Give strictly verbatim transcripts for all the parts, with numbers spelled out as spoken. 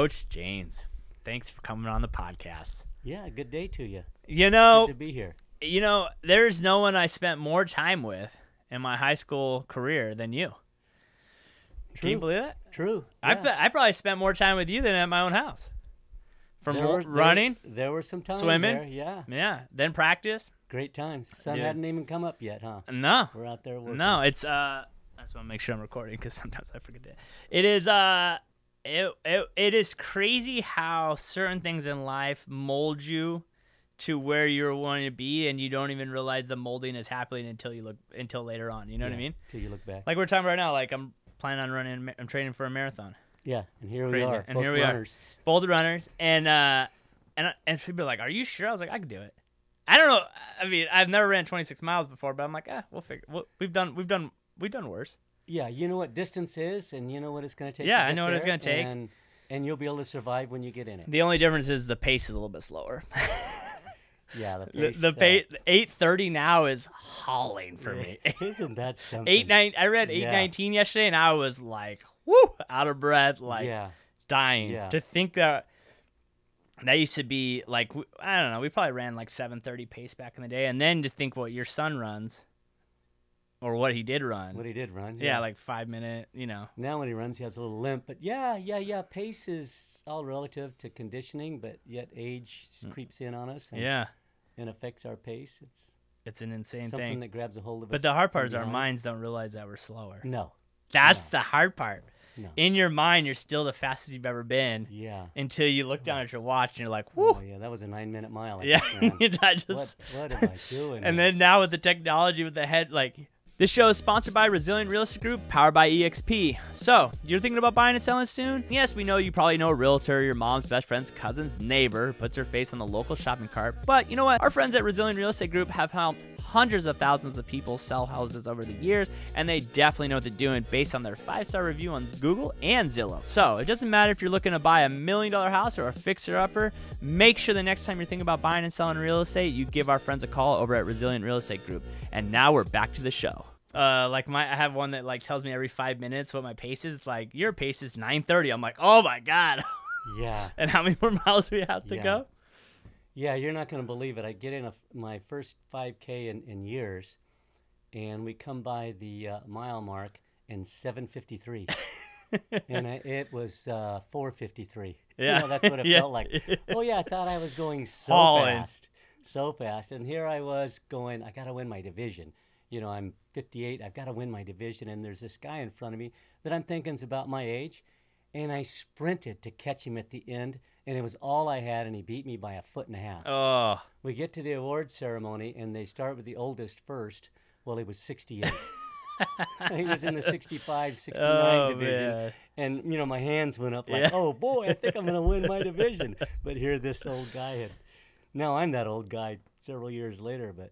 Coach James, thanks for coming on the podcast. Yeah, good day to you. You know, good to be here. You know, there's no one I spent more time with in my high school career than you. True. Can you believe it? True. Yeah. I I probably spent more time with you than at my own house. From there were, running, there, there were some times swimming, there, yeah, yeah. Then practice. Great times. Sun yeah. hadn't even come up yet, huh? No, we're out there working. No, it's uh. I just want to make sure I'm recording because sometimes I forget it. It is uh, it, it it is crazy how certain things in life mold you to where you're wanting to be, and you don't even realize the molding is happening until you look until later on. You know yeah, what I mean? Until you look back. Like we're talking right now. Like I'm planning on running. I'm training for a marathon. Yeah, and here Crazy. we are, and both here we runners. are, both runners, and uh, and and people are like, "Are you sure?" I was like, "I can do it." I don't know. I mean, I've never ran twenty-six miles before, but I'm like, "Ah, we'll figure. We'll, we've done, we've done, we've done worse." Yeah, you know what distance is, and you know what it's going to take. Yeah, to get I know there, what it's going to take, and, and you'll be able to survive when you get in it. The only difference is the pace is a little bit slower. Yeah, the pace. The, the pace. Uh, eight thirty now is hauling for me. Isn't that something? Eight nine. I read eight yeah. nineteen yesterday, and I was like. Woo, out of breath, like yeah. dying. Yeah. To think that that used to be like, I don't know, we probably ran like seven thirty pace back in the day. And then to think what your son runs or what he did run. What he did run. Yeah, yeah, like five minute, you know. Now when he runs, he has a little limp. But yeah, yeah, yeah. Pace is all relative to conditioning, but yet age mm. creeps in on us. And, yeah. And affects our pace. It's, it's an insane something thing. Something that grabs a hold of but us. But the hard part is our minds don't realize that we're slower. No. That's no. the hard part. No. In your mind, you're still the fastest you've ever been. Yeah. Until you look down at your watch and you're like, "Whoa!" Oh, yeah, that was a nine-minute mile. I yeah. You're not just. What, what am I doing? And then now with the technology, with the head, like this show is sponsored by Resilient Real Estate Group, powered by E X P. So you're thinking about buying and selling soon? Yes, we know you probably know a realtor, your mom's best friend's cousin's neighbor puts her face on the local shopping cart. But you know what? Our friends at Resilient Real Estate Group have helped hundreds of thousands of people sell houses over the years, and they definitely know what they're doing based on their five-star review on Google and Zillow. So it doesn't matter if you're looking to buy a million-dollar house or a fixer-upper, make sure the next time you're thinking about buying and selling real estate, you give our friends a call over at Resilient Real Estate Group. And now we're back to the show. Uh, like my, I have one that like tells me every five minutes what my pace is. It's like, your pace is nine thirty. I'm like, oh my God. Yeah. And how many more miles do we have to yeah. go? Yeah, you're not going to believe it. I get in a, my first five K in, in years, and we come by the uh, mile mark in seven fifty-three, and I, it was uh, four fifty-three. Yeah. You know, that's what it yeah. felt like. Oh, yeah, I thought I was going so Hauling. fast, so fast. And here I was going, I got to win my division. You know, I'm fifty-eight. I've got to win my division, and there's this guy in front of me that I'm thinking is about my age, and I sprinted to catch him at the end. And it was all I had, and he beat me by a foot and a half. Oh. We get to the awards ceremony, and they start with the oldest first. Well, he was sixty-eight. He was in the sixty-five, sixty-nine oh, division. Man. And, you know, my hands went up like, yeah. oh, boy, I think I'm going to win my division. But here this old guy had. Now I'm that old guy several years later, but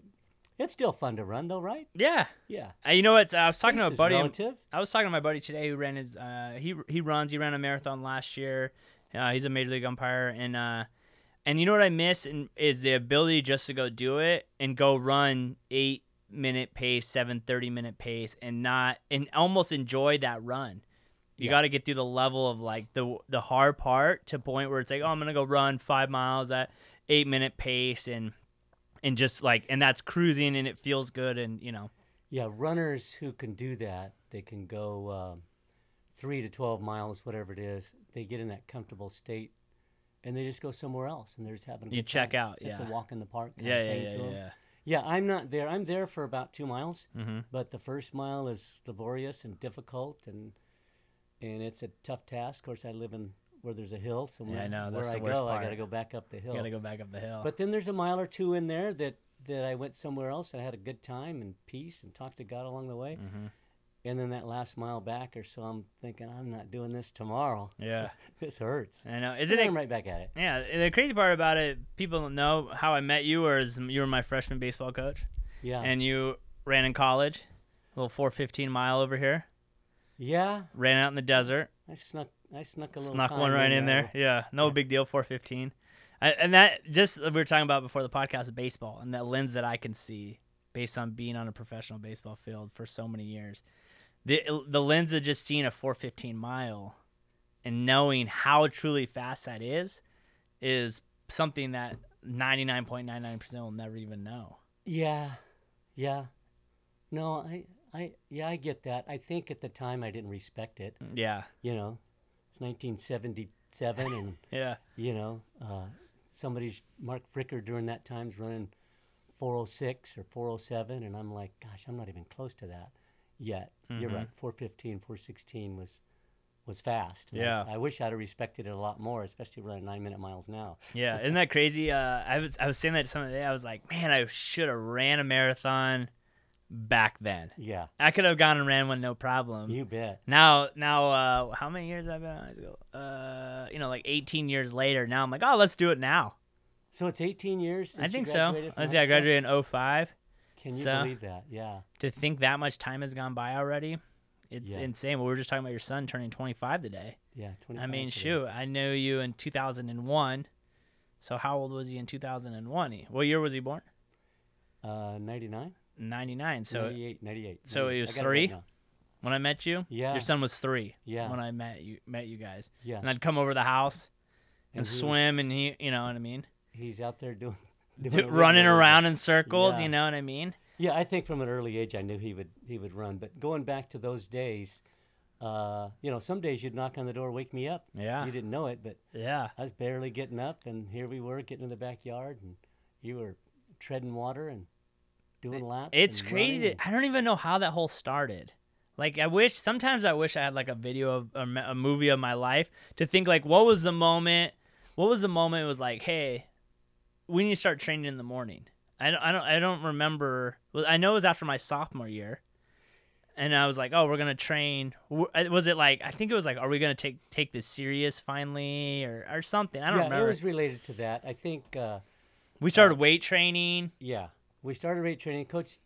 it's still fun to run, though, right? Yeah. Yeah. Uh, you know what? I was talking this to a buddy. Relative. I was talking to my buddy today who ran his uh, – he, he runs. He ran a marathon last year. Uh, he's a major league umpire, and uh, and you know what I miss in, is the ability just to go do it and go run eight minute pace, seven thirty minute pace, and not and almost enjoy that run. You yeah. got to get through the level of like the the hard part to a point where it's like, oh, I'm gonna go run five miles at eight minute pace, and and just like and that's cruising and it feels good, and you know. Yeah, runners who can do that, they can go. Um... three to twelve miles, whatever it is, they get in that comfortable state, and they just go somewhere else, and they're just having a you check time. out. Yeah. It's a walk in the park. Kind yeah, of thing yeah, to yeah, them. yeah. Yeah, I'm not there. I'm there for about two miles, mm-hmm. but the first mile is laborious and difficult, and and it's a tough task. Of course, I live in where there's a hill, so yeah, I know. That's where the I worst go, part. I got to go back up the hill. Got to go back up the hill. But then there's a mile or two in there that that I went somewhere else, and I had a good time and peace, and talked to God along the way. Mm-hmm. And then that last mile back or so, I'm thinking, I'm not doing this tomorrow. Yeah. This hurts. I know. Isn't it? I'm right back at it. Yeah. The crazy part about it, people don't know how I met you, or is you were my freshman baseball coach. Yeah. And you ran in college, a little four fifteen mile over here. Yeah. Ran out in the desert. I snuck I snuck a little Snuck one right in there. there. Yeah. No yeah. big deal, four fifteen. I, and that, just we were talking about before the podcast, baseball, and that lens that I can see based on being on a professional baseball field for so many years. The, the lens of just seeing a four fifteen mile and knowing how truly fast that is, is something that ninety-nine point nine nine percent will never even know. Yeah. Yeah. No, I, I, yeah, I get that. I think at the time I didn't respect it. Yeah. You know, it's nineteen seventy-seven and, yeah, you know, uh, somebody's Mark Fricker during that time's running four oh six or four oh seven. And I'm like, gosh, I'm not even close to that yet. Mm-hmm. You're right. four fifteen, four sixteen was, was fast. And yeah. I, was, I wish I'd have respected it a lot more, especially running nine minute miles now. Yeah. Isn't that crazy? Uh, I was, I was saying that to someone today. I was like, man, I should have ran a marathon back then. Yeah. I could have gone and ran one. No problem. You bet. Now, now, uh, how many years have I been on high school? Uh, you know, like eighteen years later now I'm like, oh, let's do it now. So it's eighteen years since I think you graduated so. Let's see, I graduated in oh five. Can you so, believe that? Yeah. To think that much time has gone by already, it's yeah. insane. Well, we were just talking about your son turning twenty-five today. Yeah, twenty-five. I mean, today. Shoot, I knew you in two thousand one. So how old was he in two thousand one? What year was he born? Uh, ninety-nine. ninety-nine. So ninety-eight. So he was three when I met you? Yeah. Your son was three yeah. when I met you, met you guys. Yeah. And I'd come over to the house and, and swim was, and he, you know what I mean? He's out there doing, doing running around in circles. Yeah. You know what I mean? Yeah, I think from an early age I knew he would he would run. But going back to those days, uh, you know, some days you'd knock on the door, wake me up. Yeah, you didn't know it, but yeah, I was barely getting up, and here we were getting in the backyard, and you were treading water and doing laps. It's crazy. I don't even know how that whole started. Like I wish sometimes I wish I had like a video of a, a movie of my life to think like what was the moment? What was the moment? It was like, hey, we need to start training in the morning. I don't, I don't, I don't remember. Well, I know it was after my sophomore year, and I was like, "Oh, we're gonna train." Was it like? I think it was like, "Are we gonna take take this serious finally, or or something?" I don't yeah, remember. Yeah, it was related to that. I think uh, we started uh, weight training. Yeah, we started weight training. Coach,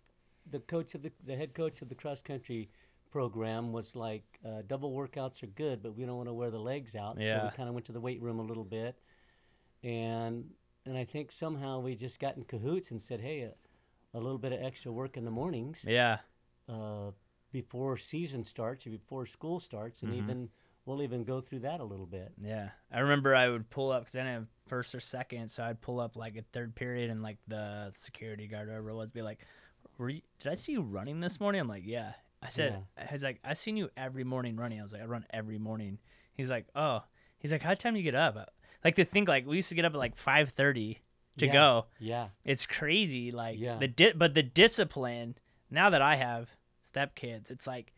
the coach of the the head coach of the cross country program was like, uh, "Double workouts are good, but we don't want to wear the legs out." Yeah. So we kind of went to the weight room a little bit, and. And I think somehow we just got in cahoots and said, hey, a, a little bit of extra work in the mornings. Yeah. Uh, before season starts or before school starts. And mm-hmm. even we'll even go through that a little bit. Yeah. I remember I would pull up because I didn't have first or second. So I'd pull up like a third period and like the security guard or whatever it was be like, Were you, did I see you running this morning? I'm like, yeah. I said, yeah. I was like, I've seen you every morning running. I was like, I run every morning. He's like, oh. He's like, how time do you get up? I, Like to think, like we used to get up at like five thirty to yeah, go. Yeah, it's crazy. Like yeah. the di but the discipline. Now that I have stepkids, it's like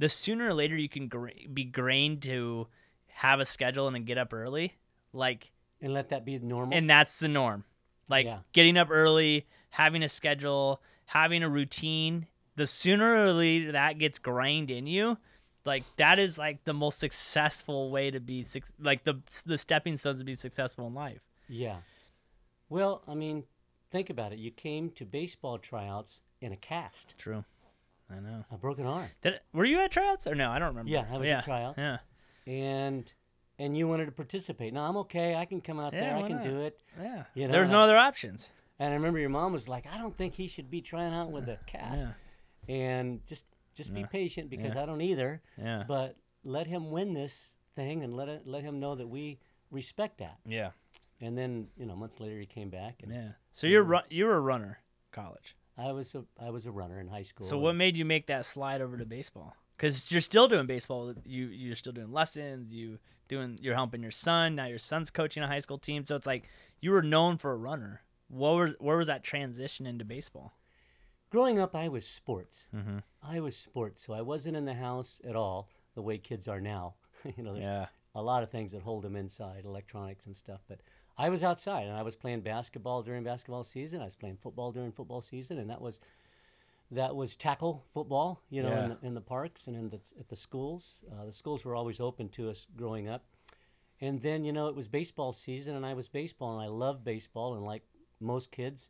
the sooner or later you can gra be grained to have a schedule and then get up early, like and let that be normal. And that's the norm, like yeah. getting up early, having a schedule, having a routine. The sooner or later that gets grained in you. Like that is like the most successful way to be, like the the stepping stones to be successful in life. Yeah. Well, I mean, think about it. You came to baseball tryouts in a cast. True. I know. A broken arm. Did it, were you at tryouts or no? I don't remember. Yeah, I was yeah. at tryouts. Yeah. And and you wanted to participate. No, I'm okay. I can come out yeah, there. I can not? do it. Yeah. You know, there's no I, other options. And I remember your mom was like, I don't think he should be trying out with a cast. Yeah. And just. Just yeah. be patient because yeah. I don't either. Yeah. But let him win this thing and let it, let him know that we respect that. Yeah. And then you know months later he came back. And, yeah. So you're know, you were a runner college. I was a I was a runner in high school. So what made you make that slide over to baseball? Because you're still doing baseball. You you're still doing lessons. You doing you're helping your son. Now your son's coaching a high school team. So it's like you were known for a runner. What was where was that transition into baseball? Growing up, I was sports. Mm-hmm. I was sports, so I wasn't in the house at all the way kids are now. you know, there's yeah. a lot of things that hold them inside, electronics and stuff. But I was outside, and I was playing basketball during basketball season. I was playing football during football season, and that was that was tackle football. You know, yeah. in, the, in the parks and in the, at the schools. Uh, the schools were always open to us growing up. And then you know it was baseball season, and I was baseball, and I loved baseball, and like most kids.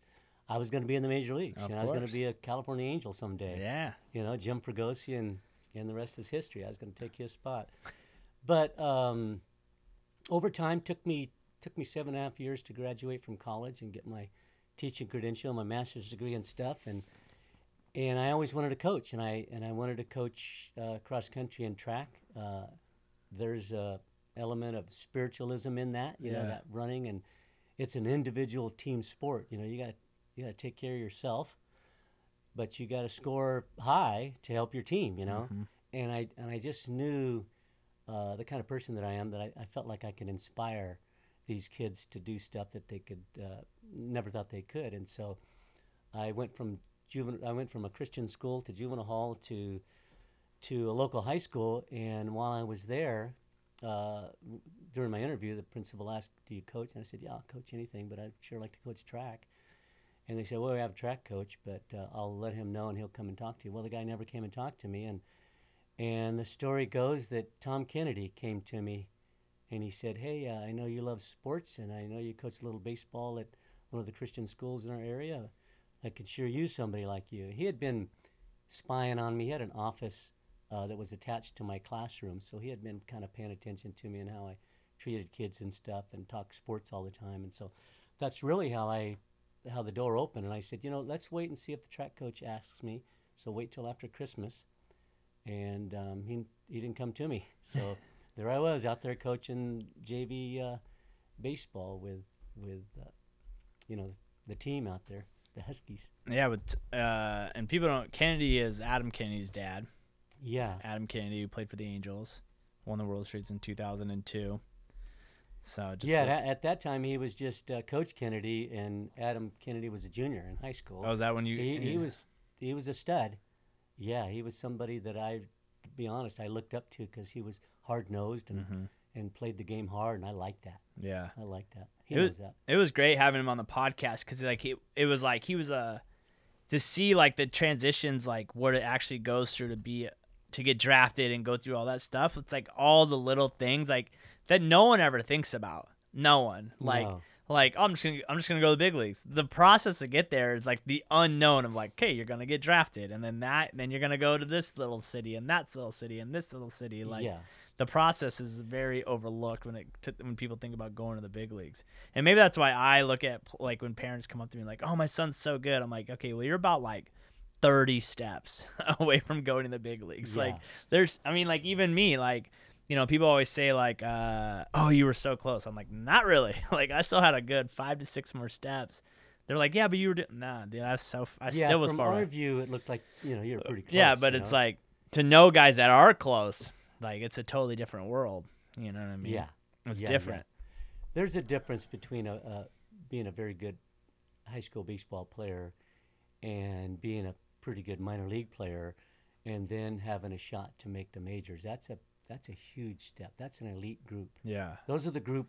I was going to be in the major leagues. You know, I was going to be a California Angel someday. Yeah. You know, Jim Fregosi and, and the rest is history. I was going to take his spot. But um, over time, took me took me seven and a half years to graduate from college and get my teaching credential, my master's degree and stuff. And and I always wanted to coach, and I and I wanted to coach uh, cross country and track. Uh, there's a element of spiritualism in that, you yeah. know, that running. And it's an individual team sport. You know, you got you got to take care of yourself, but you got to score high to help your team, you know. Mm-hmm. And I and I just knew uh, the kind of person that I am, that I, I felt like I could inspire these kids to do stuff that they could uh, never thought they could. And so I went from juvenile, I went from a Christian school to juvenile hall to to a local high school. And while I was there, uh, during my interview, the principal asked, "Do you coach?" And I said, "Yeah, I'll coach anything, but I'd sure like to coach track." And they said, "Well, we have a track coach, but uh, I'll let him know and he'll come and talk to you." Well, the guy never came and talked to me. And and the story goes that Tom Kennedy came to me and he said, "Hey, uh, I know you love sports, and I know you coach a little baseball at one of the Christian schools in our area. I could sure use somebody like you." He had been spying on me. He had an office uh, that was attached to my classroom, so he had been kind of paying attention to me and how I treated kids and stuff and talked sports all the time. And so that's really how I how the door opened. And I said, you know, let's wait and see if the track coach asks me. So wait till after Christmas. And um, he he didn't come to me. So there I was out there coaching J V uh, baseball with with uh, you know, the team out there, the Huskies. Yeah, but uh, and people don't. Kennedy is Adam Kennedy's dad. Yeah, Adam Kennedy, who played for the Angels, won the World Series in two thousand and two. So just yeah, like, at that time he was just uh, Coach Kennedy, and Adam Kennedy was a junior in high school. Oh, is that when you? He, he was he was a stud. Yeah, he was somebody that I, to be honest, I looked up to because he was hard-nosed and mm-hmm. and played the game hard, and I liked that. Yeah. I liked that. He it knows was, that. It was great having him on the podcast because, like, it, it was like he was a – to see, like, the transitions, like, what it actually goes through to be – to get drafted and go through all that stuff. It's, like, all the little things, like, that no one ever thinks about. No one. Like, no. like oh, I'm just going to I'm just going to go to the big leagues. The process to get there is, like, the unknown of, like, okay, you're going to get drafted, and then that – then you're going to go to this little city and that little city and this little city. Like, yeah. The process is very overlooked when it t when people think about going to the big leagues. And maybe that's why I look at, like, when parents come up to me like, "Oh, my son's so good." I'm like, "Okay, well, you're about like thirty steps away from going to the big leagues." Yeah. Like, there's, I mean, like, even me, like, you know, people always say like, uh, "Oh, you were so close." I'm like, "Not really." Like, I still had a good five to six more steps. They're like, "Yeah, but you were doing." Nah, dude, I was so I yeah, still was far away. From our view, it looked like, you know, you're pretty close. Yeah, but you know? It's like, to know guys that are close. Like, it's a totally different world, you know what I mean? Yeah. It's yeah, different. Yeah. There's a difference between a, uh, being a very good high school baseball player and being a pretty good minor league player and then having a shot to make the majors. That's a that's a huge step. That's an elite group. Yeah. Those are the group,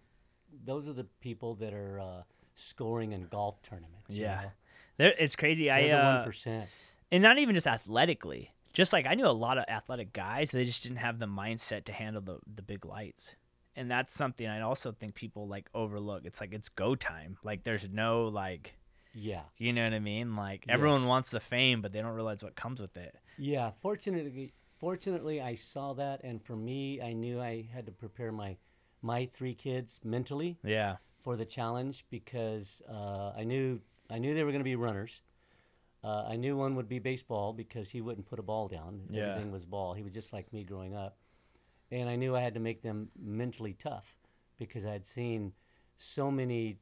those are the people that are uh, scoring in golf tournaments. Yeah. You know? It's crazy. They're I, the one percent. Uh, and not even just athletically. Just like I knew a lot of athletic guys, they just didn't have the mindset to handle the, the big lights. And that's something I also think people like overlook. It's like, it's go time. Like, there's no like, yeah, you know what I mean? Like, yes. Everyone wants the fame, but they don't realize what comes with it. Yeah. Fortunately, fortunately I saw that. And for me, I knew I had to prepare my, my three kids mentally yeah. for the challenge because, uh, I knew, I knew they were going to be runners. Uh, I knew one would be baseball because he wouldn't put a ball down. Yeah. Everything was ball. He was just like me growing up. And I knew I had to make them mentally tough because I had seen so many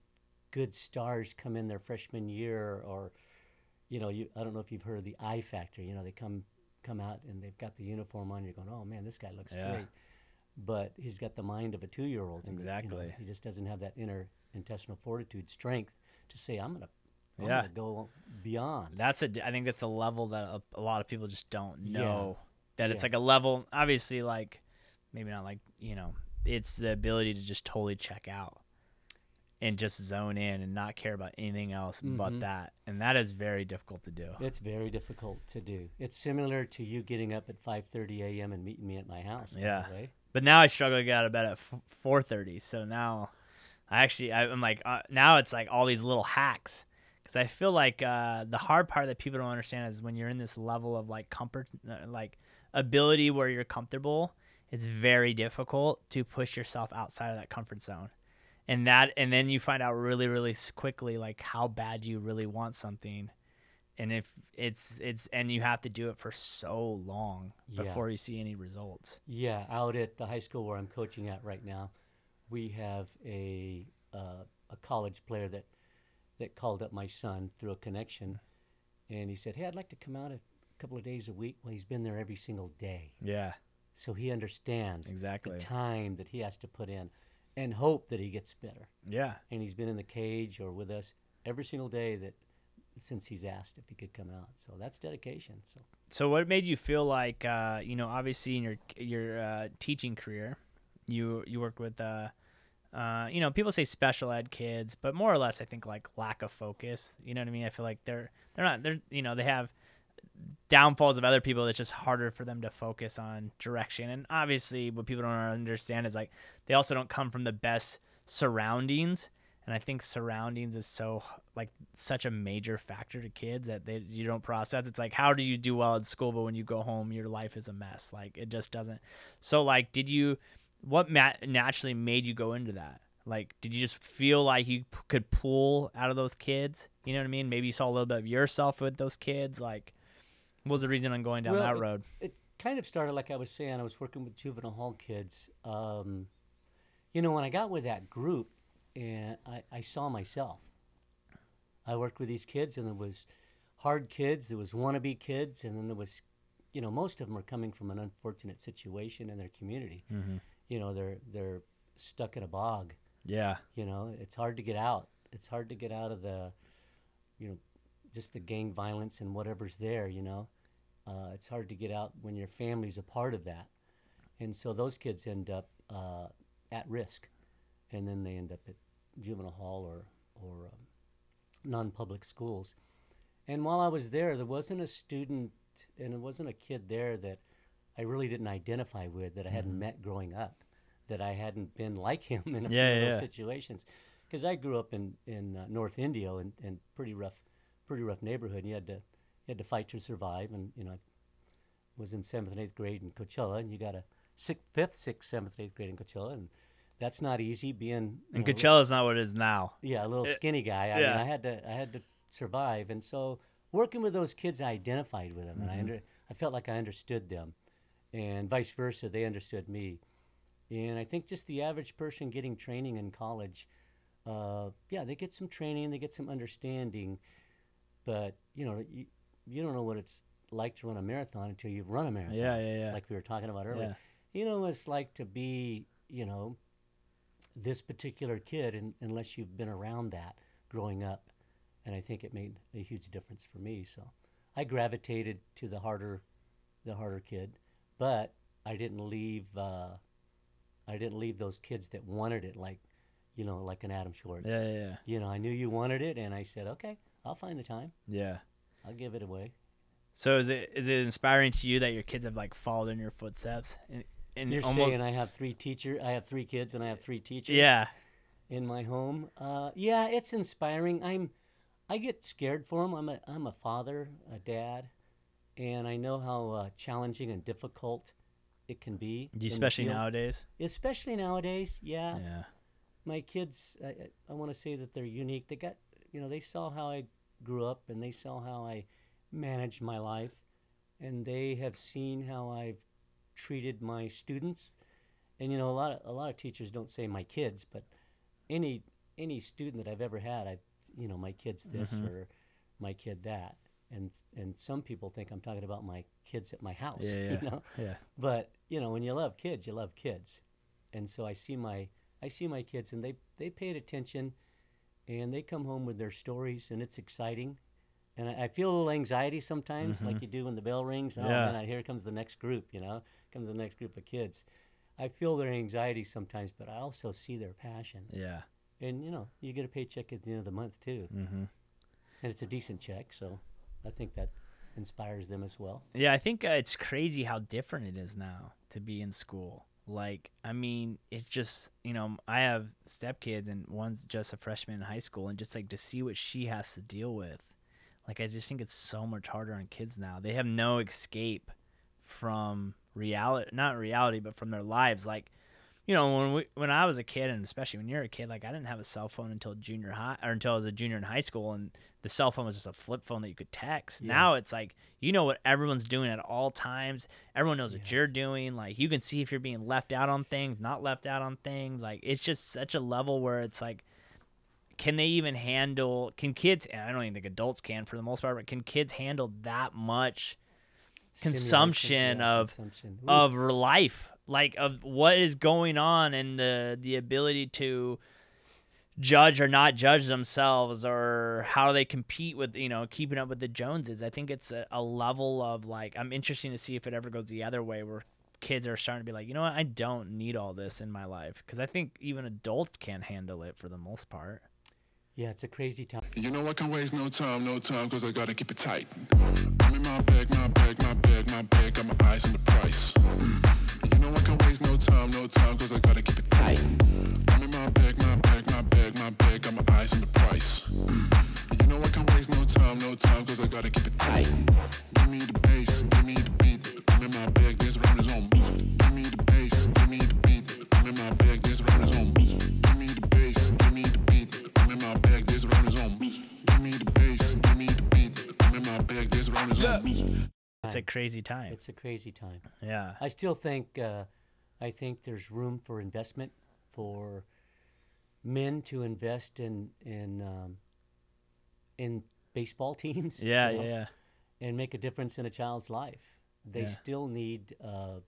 good stars come in their freshman year or, you know, you, I don't know if you've heard of the I Factor. You know, they come come out and they've got the uniform on. You're going, oh, man, this guy looks yeah. great. But he's got the mind of a two-year-old. Exactly. You know, he just doesn't have that inner intestinal fortitude, strength to say, I'm going to. I'm yeah, go beyond. That's a. I think that's a level that a, a lot of people just don't know. Yeah. That it's yeah. like a level. Obviously, like maybe not like you know. It's the ability to just totally check out and just zone in and not care about anything else mm-hmm. but that. And that is very difficult to do. It's very difficult to do. It's similar to you getting up at five thirty A M and meeting me at my house. Yeah. By the way. But now I struggle to get out of bed at four thirty. So now, I actually I, I'm like uh, now it's like all these little hacks. Because I feel like uh, the hard part that people don't understand is when you're in this level of like comfort, like ability where you're comfortable, it's very difficult to push yourself outside of that comfort zone. And that, and then you find out really, really quickly, like how bad you really want something. And if it's it's and you have to do it for so long yeah. before you see any results. Yeah, out at the high school where I'm coaching at right now, we have a uh, a college player that that called up my son through a connection, and he said, "Hey, I'd like to come out a couple of days a week." Well, he's been there every single day. Yeah. So he understands exactly the time that he has to put in, and hope that he gets better. Yeah. And he's been in the cage or with us every single day that. Since he's asked if he could come out. So that's dedication. So so what made you feel like, uh, you know, obviously in your your uh, teaching career, you you work with, uh, uh, you know, people say special ed kids, but more or less I think like lack of focus. You know what I mean? I feel like they're, they're not, they're you know, they have downfalls of other people. That's just harder for them to focus on direction. And obviously what people don't understand is like they also don't come from the best surroundings. And I think surroundings is so like such a major factor to kids that they you don't process. It's like, how do you do well at school, but when you go home, your life is a mess. Like it just doesn't. So like, did you, what mat naturally made you go into that? Like, did you just feel like you p could pull out of those kids? You know what I mean? Maybe you saw a little bit of yourself with those kids. Like what was the reason on going down well, that it, road? It kind of started, like I was saying, I was working with juvenile hall kids. Um, you know, when I got with that group, and I, I saw myself. I worked with these kids, and there was hard kids, there was wannabe kids, and then there was, you know, most of them are coming from an unfortunate situation in their community. Mm-hmm. You know, they're they're stuck in a bog. Yeah. You know, it's hard to get out. It's hard to get out of the, you know, just the gang violence and whatever's there, you know. Uh, it's hard to get out when your family's a part of that. And so those kids end up uh, at risk, and then they end up at juvenile hall or, or um, non-public schools. And while I was there, there wasn't a student and it wasn't a kid there that I really didn't identify with, that I hadn't mm-hmm. met growing up, that I hadn't been like him in a yeah, few yeah. of those situations. Because I grew up in, in uh, North India and in, in pretty rough pretty rough neighborhood. And you had to, you had to fight to survive. And, you know, I was in seventh and eighth grade in Coachella, and you got a sixth, fifth, sixth, seventh, eighth grade in Coachella. And that's not easy being. And Coachella's not what it is now. Yeah, a little skinny guy. I yeah. mean, I had to, I had to survive, and so working with those kids, I identified with them, mm-hmm. and I under, I felt like I understood them, and vice versa, they understood me, and I think just the average person getting training in college, uh, yeah, they get some training, they get some understanding, but you know, you, you don't know what it's like to run a marathon until you've run a marathon. Yeah, yeah, yeah. Like we were talking about earlier. Yeah. You know what it's like to be, you know, this particular kid, and unless you've been around that growing up, and I think it made a huge difference for me. So I gravitated to the harder, the harder kid, but I didn't leave. Uh, I didn't leave those kids that wanted it, like, you know, like an Adam Schwartz. Yeah, yeah. You know, I knew you wanted it, and I said, okay, I'll find the time. Yeah, I'll give it away. So is it is it inspiring to you that your kids have like followed in your footsteps? And And you're saying I have three teacher, I have three kids, and I have three teachers. Yeah, in my home. Uh, yeah, it's inspiring. I'm, I get scared for them. I'm a, I'm a father, a dad, and I know how uh, challenging and difficult it can be, especially nowadays. Especially nowadays, yeah. Yeah. My kids, I, I want to say that they're unique. They got, you know, they saw how I grew up, and they saw how I managed my life, and they have seen how I've treated my students. And you know, a lot of, a lot of teachers don't say my kids, but any any student that I've ever had, I you know, my kids this mm-hmm. or my kid that, and and some people think I'm talking about my kids at my house. Yeah, yeah. You know, yeah. But you know, when you love kids, you love kids, and so I see my I see my kids, and they they paid attention, and they come home with their stories, and it's exciting. And I, I feel a little anxiety sometimes, mm-hmm. like you do when the bell rings. And yeah. Oh, man, here comes the next group, you know, comes the next group of kids. I feel their anxiety sometimes, but I also see their passion. Yeah. And, you know, you get a paycheck at the end of the month, too. Mm-hmm. And it's a decent check, so I think that inspires them as well. Yeah, I think uh, it's crazy how different it is now to be in school. Like, I mean, it's just, you know, I have stepkids, and one's just a freshman in high school, and just, like, to see what she has to deal with. Like, I just think it's so much harder on kids now. They have no escape from reality, not reality, but from their lives. Like, you know, when we when I was a kid, and especially when you're a kid, like I didn't have a cell phone until junior high, or until I was a junior in high school, and the cell phone was just a flip phone that you could text. Yeah. Now it's like, you know what everyone's doing at all times. Everyone knows yeah. what you're doing. Like, you can see if you're being left out on things, not left out on things. Like, it's just such a level where it's like, can they even handle, can kids, and I don't even think adults can for the most part, but can kids handle that much consumption yeah, of consumption. of life, like of what is going on, and the the ability to judge or not judge themselves, or how they compete with, you know, keeping up with the Joneses. I think it's a, a level of like, I'm interested to see if it ever goes the other way where kids are starting to be like, you know what, I don't need all this in my life, because I think even adults can't handle it for the most part. Yeah, it's a crazy time. You know, I can waste no time, no time, because I got to keep it tight. I'm in my bag, my bag, my bag, my bag, got my eyes on the price. Mm. You know, I can waste no time, no time, because I got to keep it tight. I'm in my bag, my bag, my bag, my bag, got my eyes on the price. Mm. You know, I can waste no time, no time, because I got to keep it tight. Give me the bass, give me the beat. I'm in my bag, this round is on me. Give me the bass, give me the beat. I'm in my bag, this round is on me. Give me the bass, give me the beat. I'm in my bag, this round is on me. Give me the bass, give me the beat. I'm in my bag, this round is on me. It's a crazy time. It's a crazy time. Yeah. I still think, uh, I think there's room for investment, for men to invest in in um, in baseball teams. Yeah, you know, yeah, yeah. And make a difference in a child's life. They yeah. still need, uh,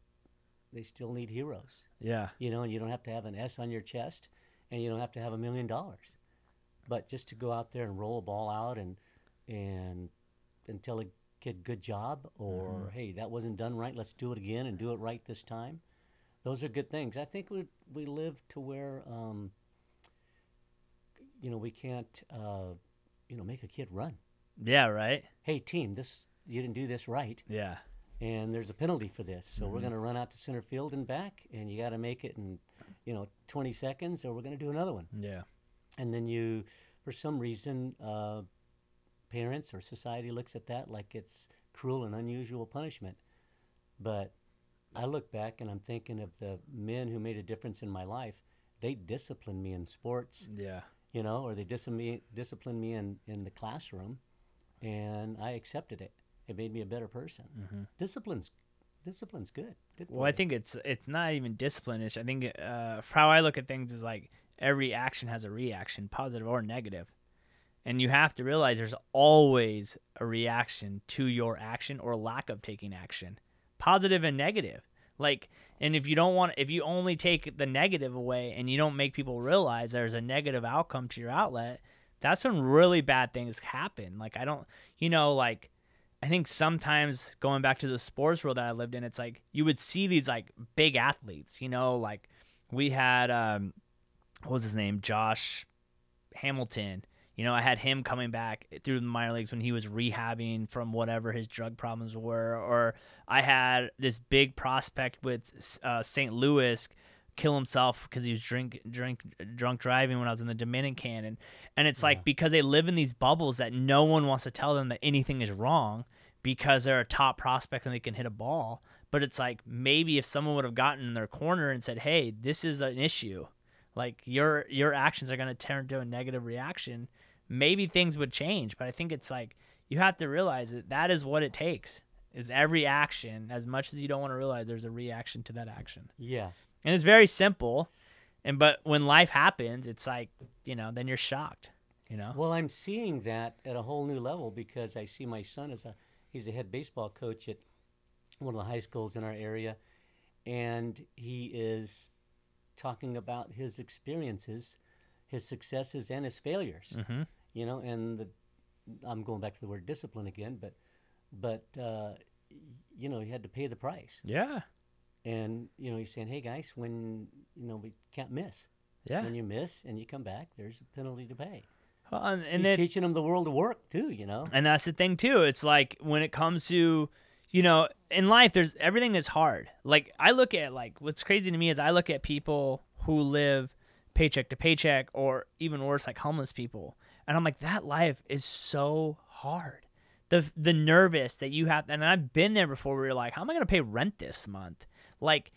they still need heroes. Yeah. You know, and you don't have to have an S on your chest, and you don't have to have a million dollars. But just to go out there and roll a ball out and and and tell a kid good job, or mm-hmm. hey, that wasn't done right, let's do it again and do it right this time. Those are good things. I think we we live to where um, you know, we can't uh, you know, make a kid run. Yeah, right. Hey team, this, you didn't do this right. Yeah. And there's a penalty for this, so mm-hmm. we're going to run out to center field and back, and you got to make it in, you know, twenty seconds, or we're going to do another one. Yeah. And then you, for some reason, uh, parents or society looks at that like it's cruel and unusual punishment. But I look back and I'm thinking of the men who made a difference in my life. They disciplined me in sports, yeah, you know, or they dis- disciplined me in, in the classroom, and I accepted it. It made me a better person. Mm-hmm. Discipline's discipline's good. good well, I think it's it's not even discipline-ish. I think uh, how I look at things is like, every action has a reaction, positive or negative. And you have to realize there's always a reaction to your action or lack of taking action, positive and negative. Like, and if you don't want, if you only take the negative away and you don't make people realize there's a negative outcome to your outlet, that's when really bad things happen. Like, I don't, you know, like, I think sometimes going back to the sports world that I lived in, it's like, you would see these like big athletes, you know, like we had, um, what was his name? Josh Hamilton. You know, I had him coming back through the minor leagues when he was rehabbing from whatever his drug problems were. Or I had this big prospect with uh, Saint Louis kill himself because he was drink, drink, drunk driving when I was in the Dominican. And, and it's yeah. like, because they live in these bubbles that no one wants to tell them that anything is wrong because they're a top prospect and they can hit a ball. But it's like, maybe if someone would have gotten in their corner and said, hey, this is an issue. Like your your actions are going to turn to a negative reaction, maybe things would change. But I think it's like, you have to realize that that is what it takes, is every action, as much as you don't want to realize, there's a reaction to that action. Yeah. And it's very simple. And but when life happens, it's like, you know, then you're shocked, you know. Well, I'm seeing that at a whole new level because I see my son as a, he's a head baseball coach at one of the high schools in our area. And he is talking about his experiences, his successes and his failures, mm-hmm. you know, and the, I'm going back to the word discipline again, but, but, uh, you know, he had to pay the price. Yeah. And, you know, he's saying, hey guys, when, you know, we can't miss. Yeah. When you miss and you come back, there's a penalty to pay. Well, and, and he's it, teaching them the world of work too, you know? And that's the thing too. It's like when it comes to, you know, in life, there's everything that's hard. Like I look at, like what's crazy to me is I look at people who live paycheck to paycheck, or even worse, like homeless people, and I'm like, that life is so hard. The the nervous that you have, and I've been there before, where you're like, how am I gonna pay rent this month? Like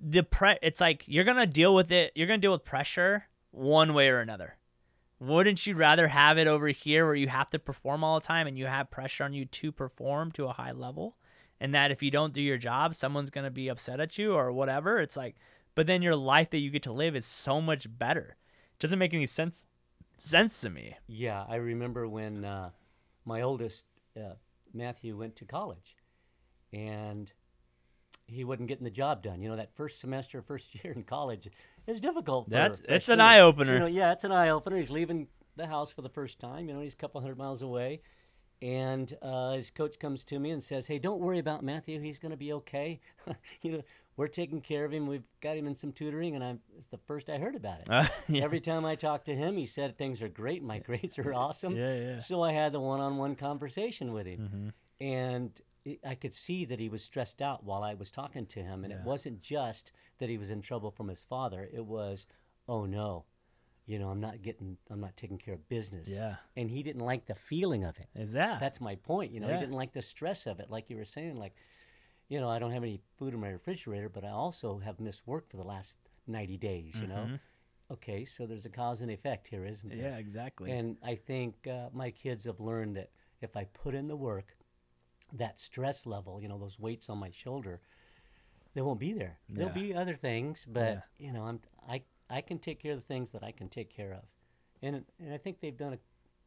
the pre it's like you're gonna deal with it. You're gonna deal with pressure one way or another. Wouldn't you rather have it over here where you have to perform all the time and you have pressure on you to perform to a high level, and that if you don't do your job, someone's gonna be upset at you or whatever? It's like, but then your life that you get to live is so much better. It doesn't make any sense sense to me. Yeah, I remember when uh, my oldest uh, Matthew went to college, and he wasn't getting the job done. You know, that first semester, first year in college is difficult. For That's it's an eye opener. You know, yeah, it's an eye opener. He's leaving the house for the first time. You know, he's a couple hundred miles away, and uh, his coach comes to me and says, "Hey, don't worry about Matthew. He's going to be okay. You know, we're taking care of him. We've got him in some tutoring." And I'm, it's the first I heard about it. Uh, yeah. Every time I talked to him, he said things are great. My grades are awesome. Yeah, yeah. So I had the one-on-one conversation with him, mm-hmm. and I could see that he was stressed out while I was talking to him, and yeah. it wasn't just that he was in trouble from his father. It was, oh no, you know, I'm not getting, I'm not taking care of business. Yeah, and he didn't like the feeling of it. Is that? That's my point. You know, yeah. he didn't like the stress of it, like you were saying. Like, you know, I don't have any food in my refrigerator, but I also have missed work for the last ninety days. Mm-hmm. You know, okay, so there's a cause and effect here, isn't there? Yeah, exactly. And I think uh, my kids have learned that if I put in the work, that stress level, you know, those weights on my shoulder, they won't be there. Yeah. There'll be other things, but yeah. you know, I'm I I can take care of the things that I can take care of, and and I think they've done a,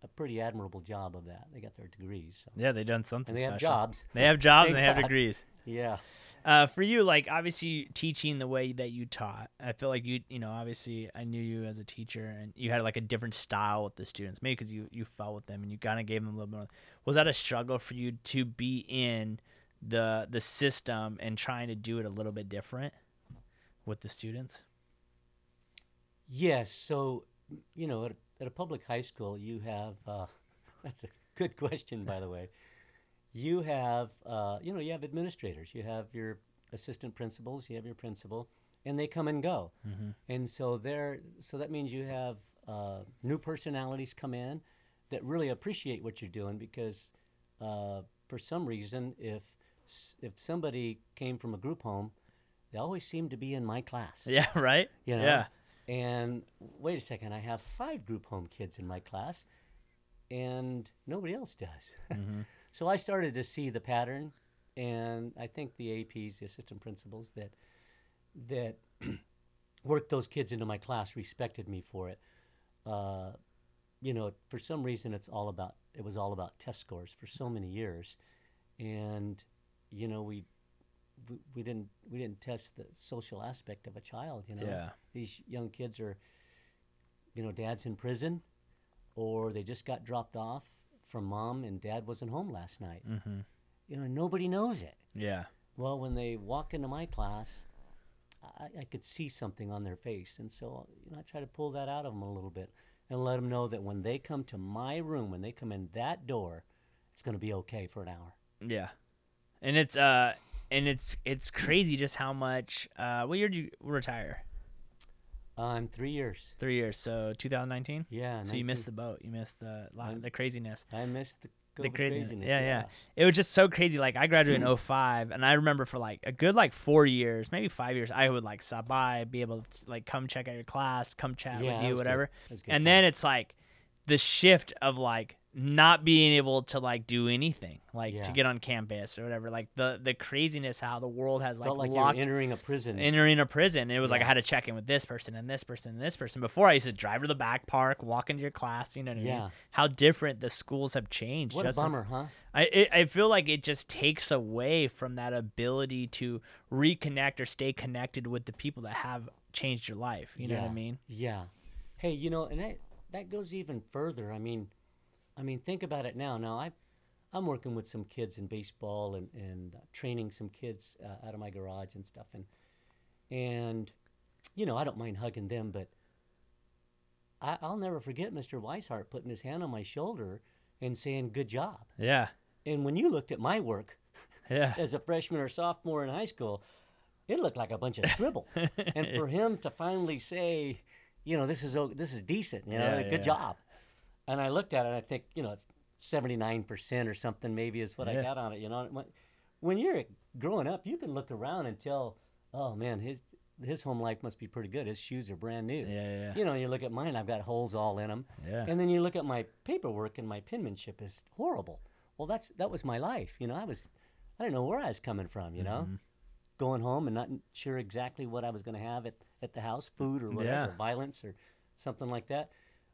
a pretty admirable job of that. They got their degrees. So. Yeah, they've done something. And they special. have jobs. They have jobs. and They got, have degrees. Yeah. Uh, for you, like obviously teaching the way that you taught, I feel like you you know obviously I knew you as a teacher, and you had like a different style with the students, maybe because you you felt with them and you kind of gave them a little bit more. Was that a struggle for you to be in the the system and trying to do it a little bit different with the students? Yes, so you know at, at a public high school you have uh, that's a good question, by the way. You have, uh, you know, you have administrators. You have your assistant principals. You have your principal, and they come and go. Mm-hmm. And so there, so that means you have uh, new personalities come in that really appreciate what you're doing, because uh, for some reason, if if somebody came from a group home, they always seem to be in my class. Yeah, right. You know? Yeah. And wait a second, I have five group home kids in my class, and nobody else does. Mm-hmm. So I started to see the pattern, and I think the A Ps, the assistant principals that that worked those kids into my class respected me for it. Uh, you know, for some reason, it's all about it was all about test scores for so many years, and you know we we, we didn't we didn't test the social aspect of a child. You know, yeah. These young kids are, you know, dad's in prison, or they just got dropped off from mom, and dad wasn't home last night. Mm-hmm. You know, nobody knows it. Yeah. Well, when they walked into my class, I, I could see something on their face, and so you know, I try to pull that out of them a little bit and let them know that when they come to my room, when they come in that door, it's going to be okay for an hour. Yeah, and it's uh, and it's it's crazy just how much. Uh, what year did you retire? Um, three years. Three years. So two thousand nineteen. Yeah. So nineteen. You missed the boat. You missed the lot, the craziness. I missed the, the craziness. craziness. Yeah, yeah, yeah. It was just so crazy. Like I graduated in oh five, and I remember for like a good like four years, maybe five years, I would like stop by, be able to like come check out your class, come chat yeah, with you, whatever. And time. Then it's like the shift of like not being able to like do anything, like yeah. to get on campus or whatever, like the the craziness how the world has like, like locked, entering a prison entering a prison it was yeah. like I had to check in with this person and this person and this person. Before I used to drive to the back park, walk into your class, you know what yeah I mean? How different the schools have changed. What just a bummer. Like, huh I it, I feel like it just takes away from that ability to reconnect or stay connected with the people that have changed your life, you yeah. know what I mean? Yeah. Hey, you know, and that that goes even further. I mean I mean, think about it now. Now, I, I'm working with some kids in baseball and, and uh, training some kids uh, out of my garage and stuff. And, and you know, I don't mind hugging them, but I, I'll never forget Mister Weishart putting his hand on my shoulder and saying, good job. Yeah. And when you looked at my work yeah. as a freshman or sophomore in high school, it looked like a bunch of scribble. And for him to finally say, you know, this is, this is decent, you know, yeah, good yeah. job. And I looked at it, and I think, you know, it's seventy-nine percent or something maybe is what yeah. I got on it, you know. When you're growing up, you can look around and tell, oh, man, his, his home life must be pretty good. His shoes are brand new. Yeah, yeah. You know, you look at mine, I've got holes all in them. Yeah. And then you look at my paperwork and my penmanship is horrible. Well, that's that was my life. You know, I was, I didn't know where I was coming from, you know. Mm-hmm. Going home and not sure exactly what I was going to have at, at the house, food or whatever, yeah. violence or something like that.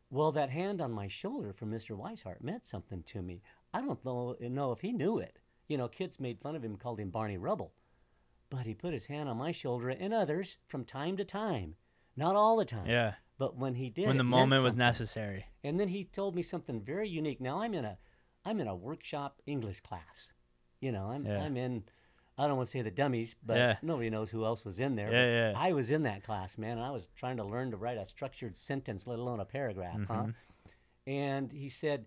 Well, that hand on my shoulder from Mister Weishart meant something to me. I don't know, know if he knew it. You know, kids made fun of him, called him Barney Rubble. But he put his hand on my shoulder and others from time to time. Not all the time. Yeah. But when he did, when the moment was necessary. And then he told me something very unique. Now I'm in a I'm in a workshop English class. You know, I'm yeah. I'm in I don't want to say the dummies, but yeah. nobody knows who else was in there. Yeah, yeah. I was in that class, man, and I was trying to learn to write a structured sentence, let alone a paragraph, mm-hmm. huh? And he said,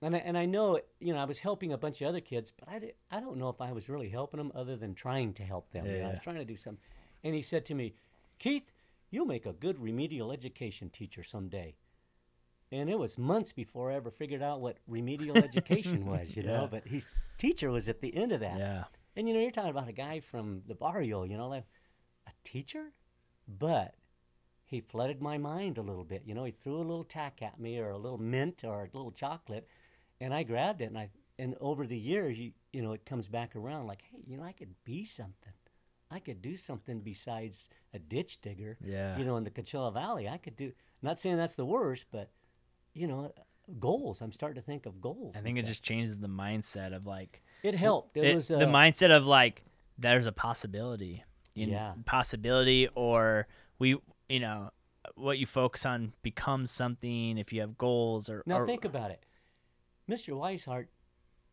and I, and I know, you know, I was helping a bunch of other kids, but I, did, I don't know if I was really helping them other than trying to help them. Yeah, you know, yeah. I was trying to do something. And he said to me, Keith, you'll make a good remedial education teacher someday. And it was months before I ever figured out what remedial education was, you yeah. know, but his teacher was at the end of that. Yeah. And, you know, you're talking about a guy from the barrio, you know, like a teacher? But he flooded my mind a little bit. You know, he threw a little tack at me or a little mint or a little chocolate, and I grabbed it. And I and over the years, you, you know, it comes back around like, hey, you know, I could be something. I could do something besides a ditch digger, yeah. you know, in the Coachella Valley. I could do, not saying that's the worst, but, you know, goals. I'm starting to think of goals. I think it just changes the mindset of like, it helped. It, it was uh, the mindset of like there's a possibility, you yeah, know, possibility, or we, you know, what you focus on becomes something. If you have goals, or now or, think about it, Mister Weishart,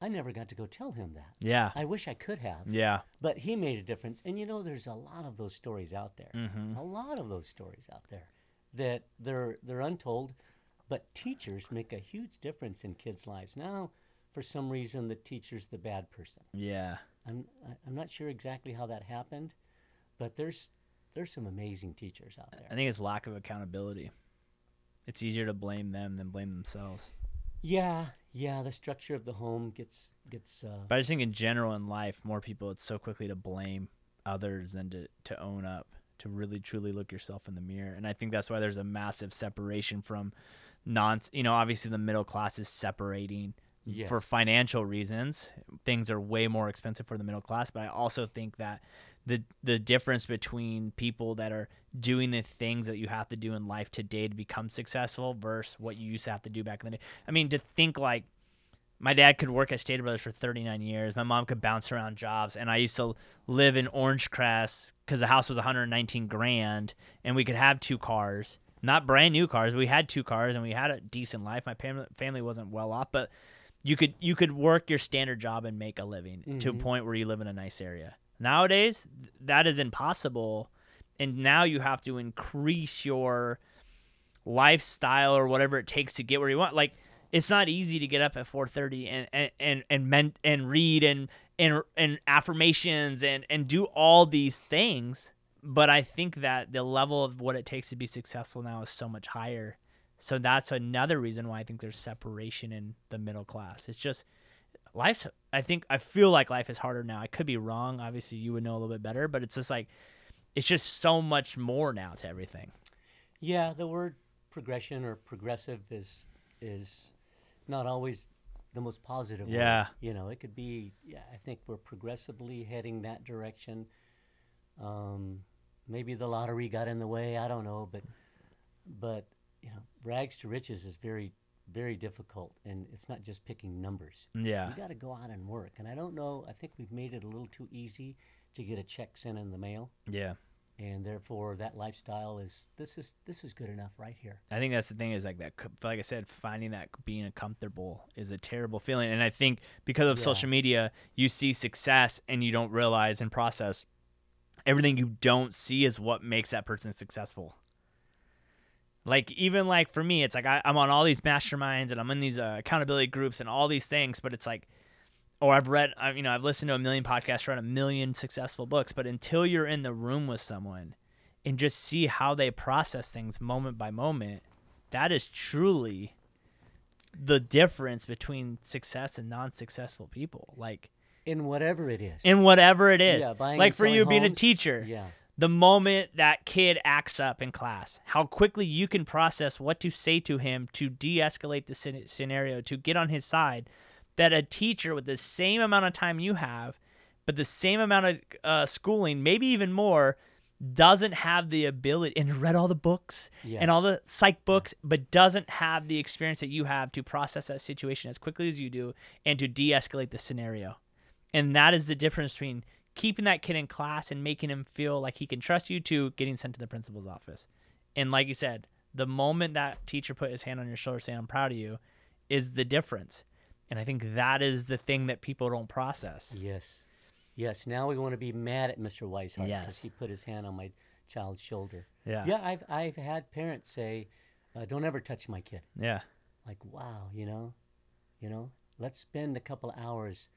I never got to go tell him that. Yeah, I wish I could have. Yeah, but he made a difference, and you know, there's a lot of those stories out there. Mm-hmm. A lot of those stories out there that they're they're untold, but teachers make a huge difference in kids' lives now. For some reason, the teacher's the bad person. Yeah, I'm I'm not sure exactly how that happened, but there's there's some amazing teachers out there. I think it's lack of accountability. It's easier to blame them than blame themselves. Yeah, yeah. The structure of the home gets gets. Uh, but I just think in general in life, more people it's so quickly to blame others than to to own up, to really truly look yourself in the mirror. And I think that's why there's a massive separation from non. You know, obviously the middle class is separating. Yes. For financial reasons, things are way more expensive for the middle class. But I also think that the the difference between people that are doing the things that you have to do in life today to become successful versus what you used to have to do back in the day. I mean, to think like my dad could work at Stater Brothers for thirty-nine years. My mom could bounce around jobs. And I used to live in Orange Crest because the house was one hundred nineteen grand and we could have two cars, not brand new cars. But we had two cars and we had a decent life. My family wasn't well off, but You could you could work your standard job and make a living mm-hmm. to a point where you live in a nice area. Nowadays, that is impossible, and now you have to increase your lifestyle or whatever it takes to get where you want. Like it's not easy to get up at four thirty and and and and, men, and read and and and affirmations and and do all these things. But I think that the level of what it takes to be successful now is so much higher. So that's another reason why I think there's separation in the middle class. It's just life's, I think, I feel like life is harder now. I could be wrong. Obviously, you would know a little bit better, but it's just like, it's just so much more now to everything. Yeah, the word progression or progressive is is not always the most positive word. Yeah. You know, it could be, yeah, I think we're progressively heading that direction. Um, maybe the lottery got in the way. I don't know, but but... you know, rags to riches is very, very difficult, and it's not just picking numbers. Yeah. You got to go out and work, and I don't know, I think we've made it a little too easy to get a check sent in the mail. Yeah. And therefore, that lifestyle is, this is this is good enough right here. I think that's the thing is, like that, like I said, finding that being uncomfortable is a terrible feeling, and I think because of yeah. social media, you see success, and you don't realize and process everything you don't see is what makes that person successful. Like, even, like, for me, it's like I, I'm on all these masterminds and I'm in these uh, accountability groups and all these things, but it's like, or I've read, I, you know, I've listened to a million podcasts, read a million successful books, but until you're in the room with someone and just see how they process things moment by moment, that is truly the difference between success and non-successful people. Like, in whatever it is. In whatever it is. Yeah, buying and selling homes. Like, for you being a teacher. Yeah. the moment that kid acts up in class, how quickly you can process what to say to him to de-escalate the scenario, to get on his side, that a teacher with the same amount of time you have, but the same amount of uh, schooling, maybe even more, doesn't have the ability, and read all the books yeah. and all the psych books, yeah. but doesn't have the experience that you have to process that situation as quickly as you do and to de-escalate the scenario. And that is the difference between keeping that kid in class and making him feel like he can trust you to getting sent to the principal's office. And like you said, the moment that teacher put his hand on your shoulder saying, I'm proud of you, is the difference. And I think that is the thing that people don't process. Yes. Yes, now we want to be mad at Mister Weishart yes. because he put his hand on my child's shoulder. Yeah, yeah. I've I've had parents say, uh, "Don't ever touch my kid." Yeah, like wow, you know, you know, let's spend a couple hours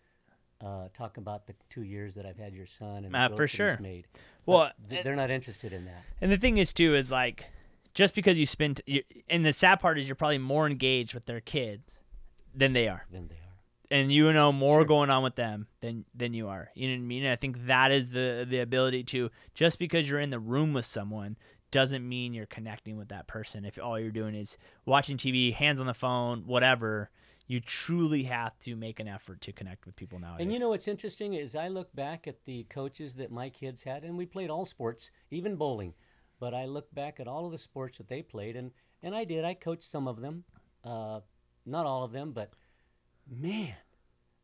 uh, talking about the two years that I've had your son and uh, the for sure. he's made. Well, th they're not interested in that. And the thing is, too, is like just because you spend, and the sad part is you're probably more engaged with their kids than they are. Than they are. And you know more sure. going on with them than than you are. You know what I mean? I think that is the the ability to, just because you're in the room with someone doesn't mean you're connecting with that person. If all you're doing is watching T V, hands on the phone, whatever, you truly have to make an effort to connect with people nowadays. And you know what's interesting is I look back at the coaches that my kids had, and we played all sports, even bowling. But I look back at all of the sports that they played, and, and I did. I coached some of them, uh, not all of them, but man,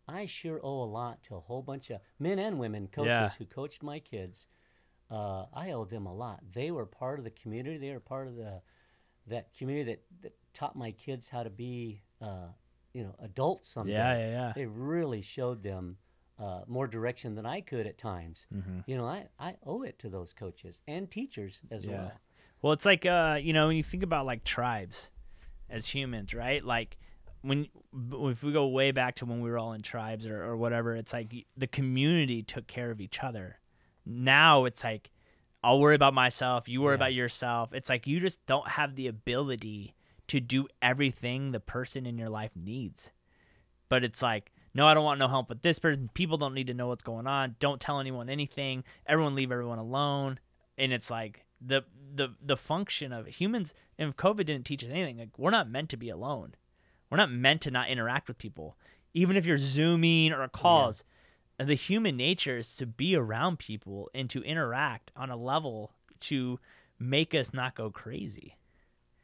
I sure owe a lot to a whole bunch of men and women coaches yeah. who coached my kids. Uh, I owe them a lot. They were part of the community. They were part of the that community that, that taught my kids how to be, uh, you know, adults someday. Yeah, yeah, yeah. They really showed them uh, more direction than I could at times. Mm-hmm. You know, I, I owe it to those coaches and teachers as yeah. well. Well, it's like, uh, you know, when you think about, like, tribes as humans, right? Like, when if we go way back to when we were all in tribes or, or whatever, it's like the community took care of each other. Now it's like, I'll worry about myself, you worry yeah. about yourself. It's like you just don't have the ability to do everything the person in your life needs. But it's like, no, I don't want no help with this person. People don't need to know what's going on. Don't tell anyone anything. Everyone leave everyone alone. And it's like the the the function of humans, and if COVID didn't teach us anything, like we're not meant to be alone. We're not meant to not interact with people. Even if you're Zooming or calls, yeah. the human nature is to be around people and to interact on a level to make us not go crazy.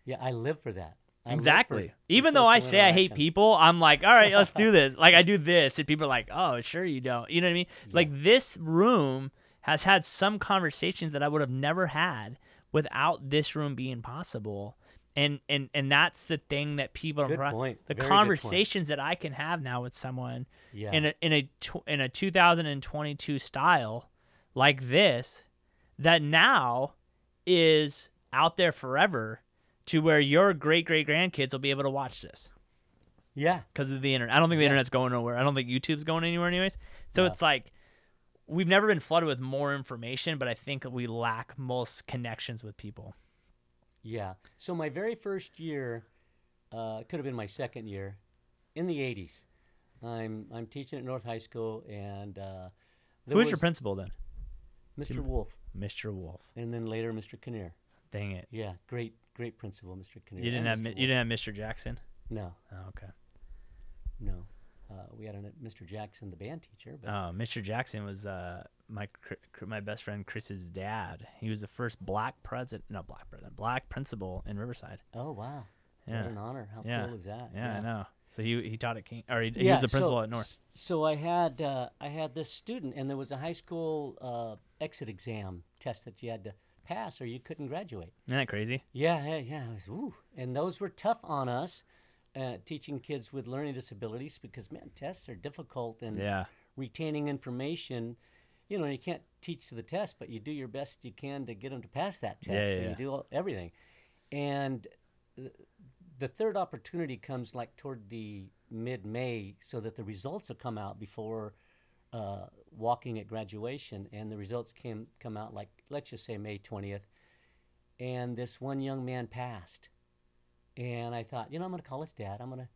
Yeah, I live for that. I exactly. For, Even for though I say I hate people, I'm like, all right, let's do this. Like I do this, and people are like, oh, sure you don't. You know what I mean? Yeah. Like this room has had some conversations that I would have never had without this room being possible. And, and and that's the thing that people good are point. The very conversations that I can have now with someone yeah. in a in a in a two thousand twenty-two style like this that now is out there forever to where your great great grandkids will be able to watch this. Yeah, because of the internet. I don't think the yeah. internet's going nowhere. I don't think YouTube's going anywhere anyways. So yeah. it's like we've never been flooded with more information, but I think we lack most connections with people. Yeah. So my very first year, uh, could have been my second year, in the eighties. I'm I'm teaching at North High School, and uh, who was your principal then? Mister Wolf. Mister Wolf. And then later Mister Kinnear. Dang it. Yeah, great great principal, Mister Kinnear. You didn't have Mister you didn't have Mister Jackson. No. Oh, okay. No, uh, we had a Mister Jackson, the band teacher. But oh, Mister Jackson was. Uh, My my best friend Chris's dad. He was the first black president, no black president, black principal in Riverside. Oh wow! Yeah. What an honor. How yeah. cool is that? Yeah, yeah, I know. So he he taught at King, or he, yeah, he was the principal so, at North. So I had uh, I had this student, and there was a high school uh, exit exam test that you had to pass, or you couldn't graduate. Isn't that crazy? Yeah, yeah, yeah. It was, ooh. And those were tough on us, uh, teaching kids with learning disabilities, because man, tests are difficult, and yeah. retaining information. You know, you can't teach to the test, but you do your best you can to get them to pass that test. Yeah, yeah, so you yeah. do all, everything. And th the third opportunity comes like toward the mid-May, so that the results will come out before uh, walking at graduation. And the results came come out like, let's just say May twentieth. And this one young man passed. And I thought, you know, I'm going to call his dad. I'm going to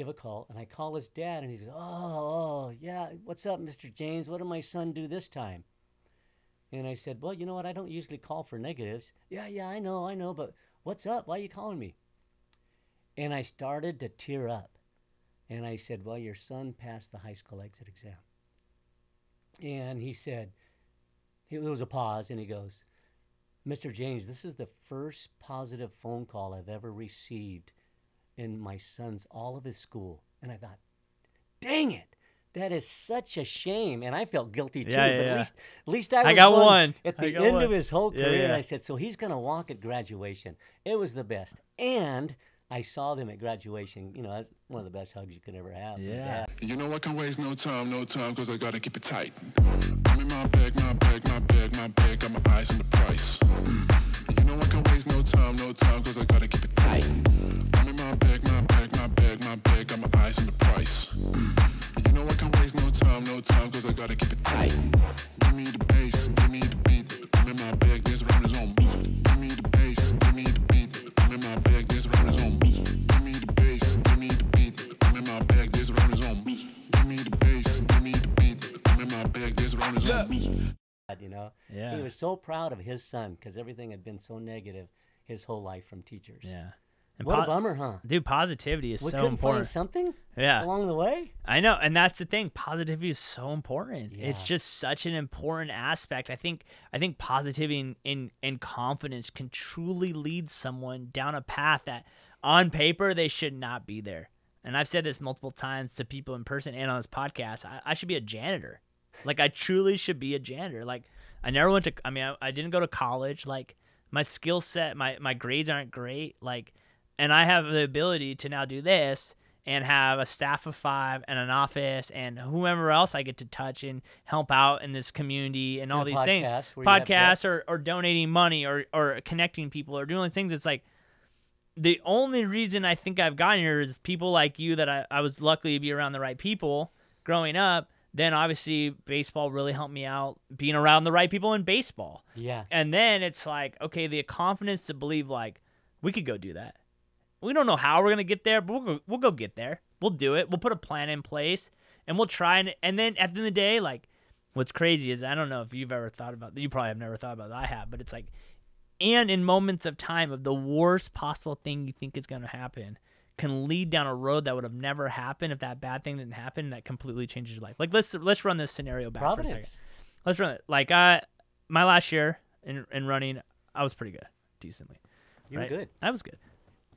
give a call, and I call his dad, and he says, oh, oh, yeah, what's up, Mister James? What did my son do this time? And I said, well, you know what? I don't usually call for negatives. Yeah, yeah, I know, I know, but what's up? Why are you calling me? And I started to tear up. And I said, well, your son passed the high school exit exam. And he said, there was a pause, and he goes, Mister James, this is the first positive phone call I've ever received in my son's, all of his school. And I thought, dang it, that is such a shame. And I felt guilty too, yeah, yeah, but at yeah. least, at least I, was I got one, one. at the end one. of his whole career. Yeah, yeah. And I said, so he's going to walk at graduation. It was the best. And I saw them at graduation. You know, that's one of the best hugs you could ever have. Yeah. You know, I can waste no time, no time, because I got to keep it tight. I'm in my bag, my bag, my bag, my bag, got my eyes on the price. Mm. You know, I can waste no time, no time, because I got to keep it tight. I'm in my bag, my bag, my bag, my bag, got my eyes on the price. Mm. You know, I can waste no time, no time, because I got to keep it tight. Give me the bass, give me the beat. I'm in my bag, this round is on me. Give me the bass, give me the beat. I'm in my bag, this round is on me. Give me the bass, give me the beat. I'm in my bag, this round is on me. Give me the bass, give me the beat. I'm in my bag, this round is on me. You know, yeah. He was so proud of his son because everything had been so negative his whole life from teachers. Yeah, and what a bummer, huh? Dude, positivity is we so important. We couldn't find something, yeah, along the way. I know, and that's the thing. Positivity is so important. Yeah. It's just such an important aspect. I think, I think positivity and, and and confidence can truly lead someone down a path that, on paper, they should not be there. And I've said this multiple times to people in person and on this podcast. I, I should be a janitor. Like, I truly should be a janitor. Like, I never went to, I mean, I, I didn't go to college. Like, my skill set, my, my grades aren't great. Like, and I have the ability to now do this and have a staff of five and an office and whoever else I get to touch and help out in this community and all and these things. Podcasts or, or donating money or, or connecting people or doing things. It's like, the only reason I think I've gotten here is people like you that I, I was lucky to be around the right people growing up. Then obviously baseball really helped me out, being around the right people in baseball. Yeah. And then it's like, okay, the confidence to believe like we could go do that. We don't know how we're going to get there, but we'll go, we'll go get there. We'll do it. We'll put a plan in place and we'll try. And, and then at the end of the day, like what's crazy is I don't know if you've ever thought about, you probably have never thought about it. I have, but it's like, and in moments of time of the worst possible thing you think is going to happen can lead down a road that would have never happened if that bad thing didn't happen. That completely changes your life. Like let's let's run this scenario back Providence. for a second. Let's run it. Like I, my last year in in running, I was pretty good, decently. You right? were good. I was good.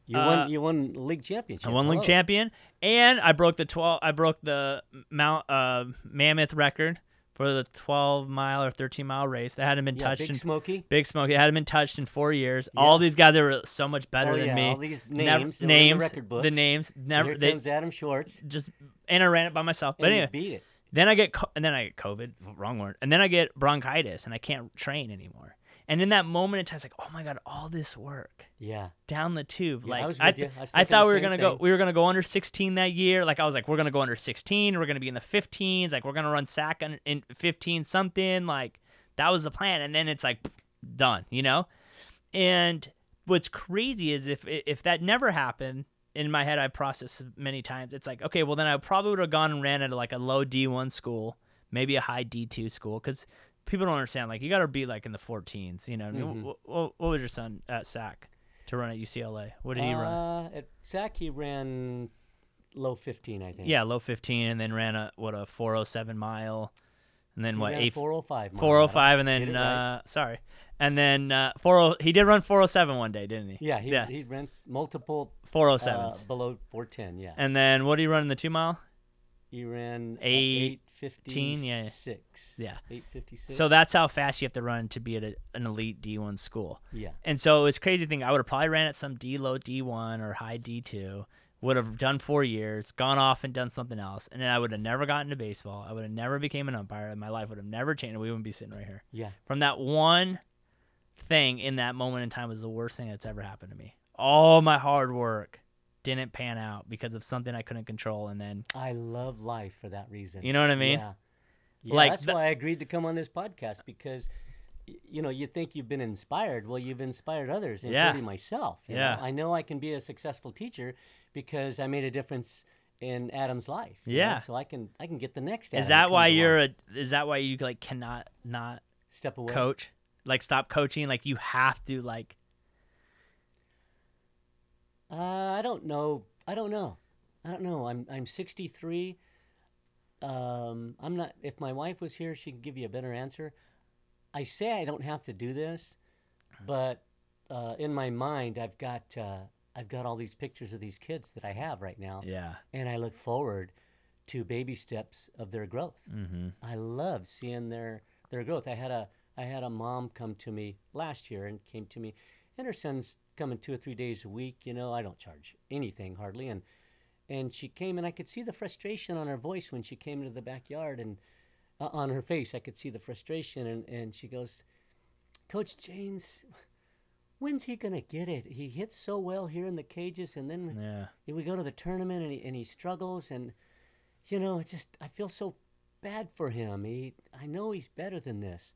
You uh, won. You won league championship. I won league champion, and I broke the twelve. I broke the Mount uh, Mammoth record for the twelve mile or thirteen mile race that hadn't been yeah, touched. Big in, Smokey. Big Smokey. It hadn't been touched in four years. Yeah. All these guys that were so much better oh, than yeah, me. All these names. Never, names. The, record books. the names. Never. Here they, comes Adam Schwartz. Just and I ran it by myself. But and anyway, beat it. Then I get and then I get COVID. Wrong word. And then I get bronchitis and I can't train anymore. And in that moment in time, it's like, oh my god, all this work. Yeah. Down the tube. Yeah, like I, was I, th I, was I thought we were gonna thing. go. We were gonna go under sixteen that year. Like I was like, we're gonna go under sixteen. We're gonna be in the fifteens. Like we're gonna run S A C in fifteen something. Like that was the plan. And then it's like pff, done. You know. And what's crazy is if if that never happened in my head, I processed many times. It's like, okay, well then I probably would have gone and ran at like a low D one school, maybe a high D two school, because people don't understand. Like you got to be like in the fourteens, you know. Mm-hmm. what, what, what was your son at S A C to run at U C L A? What did uh, he run? At S A C, he ran low fifteen, I think. Yeah, low fifteen, and then ran a what a four oh seven mile, and then he what a four oh five. Four oh five, and then right. uh, sorry, and then uh, four oh. He did run four oh seven one day, didn't he? Yeah, he, yeah. he ran multiple four oh sevens below four ten. Yeah. And then what did he run in the two mile? He ran eight. Fifteen, yeah, six, yeah, eight fifty-six. So that's how fast you have to run to be at a, an elite D one school. Yeah, and so it's crazy thing. I would have probably ran at some D low D one or high D two. Would have done four years, gone off and done something else, and then I would have never gotten to baseball. I would have never became an umpire. My life would have never changed. We wouldn't be sitting right here. Yeah, from that one thing in that moment in time was the worst thing that's ever happened to me. All my hard work didn't pan out because of something I couldn't control, and then I love life for that reason. You know what I mean? Yeah, yeah, like that's why I agreed to come on this podcast, because you know you think you've been inspired. Well, you've inspired others, including yeah. myself. You yeah, know? I know I can be a successful teacher because I made a difference in Adam's life. Yeah, know? so I can I can get the next. Adam is that why you're along. a? Is that why you like cannot not step away, coach, like stop coaching? Like you have to like. Uh, I don't know. I don't know. I don't know. I'm I'm sixty-three. Um, I'm not. If my wife was here, she'd give you a better answer. I say I don't have to do this, but uh, in my mind, I've got uh, I've got all these pictures of these kids that I have right now. Yeah. And I look forward to baby steps of their growth. Mm-hmm. I love seeing their their growth. I had a I had a mom come to me last year and came to me, and her son's coming two or three days a week. You know, I don't charge anything hardly, and and she came and I could see the frustration on her voice when she came into the backyard and. Uh, on her face, I could see the frustration, and, and she goes, Coach James, when's he going to get it? He hits so well here in the cages, and then yeah. we go to the tournament, and he, and he struggles, and, you know, it's just, I feel so bad for him. He, I know he's better than this,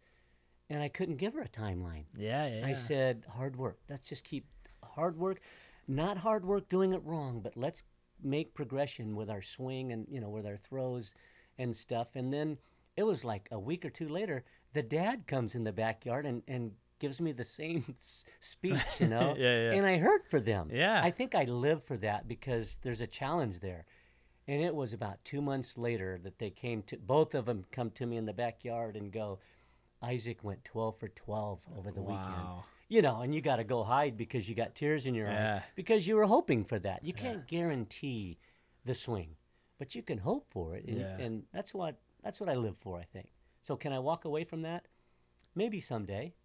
and I couldn't give her a timeline. Yeah, yeah. I said, hard work. Let's just keep hard work, not hard work doing it wrong, but let's make progression with our swing and, you know, with our throws and stuff, and then it was like a week or two later, the dad comes in the backyard and, and gives me the same s speech, you know? yeah, yeah. And I hurt for them. Yeah. I think I live for that because there's a challenge there. And it was about two months later that they came to, both of them come to me in the backyard and go, Isaac went twelve for twelve over the wow. weekend. You know, and you got to go hide because you got tears in your yeah. eyes because you were hoping for that. You yeah. can't guarantee the swing, but you can hope for it. And, yeah. and that's what... That's what I live for, I think. So can I walk away from that? Maybe someday.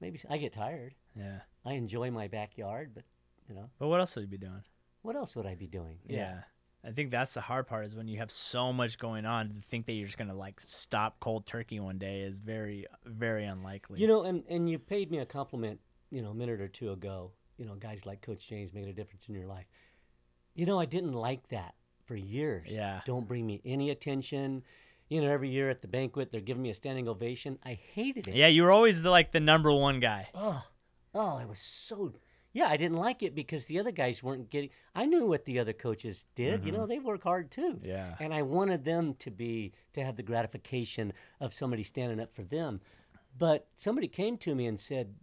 Maybe I get tired. Yeah. I enjoy my backyard, but, you know. But what else would you be doing? What else would I be doing? Yeah. yeah. I think that's the hard part is when you have so much going on, to think that you're just going to, like, stop cold turkey one day is very, very unlikely. You know, and, and you paid me a compliment, you know, a minute or two ago. You know, guys like Coach James making a difference in your life. You know, I didn't like that for years. Yeah. Don't bring me any attention. You know, every year at the banquet, they're giving me a standing ovation. I hated it. Yeah, you were always, the, like, the number one guy. Oh, oh, it was so... Yeah, I didn't like it because the other guys weren't getting... I knew what the other coaches did. Mm-hmm. You know, they work hard, too. Yeah. And I wanted them to be... to have the gratification of somebody standing up for them. But somebody came to me and said,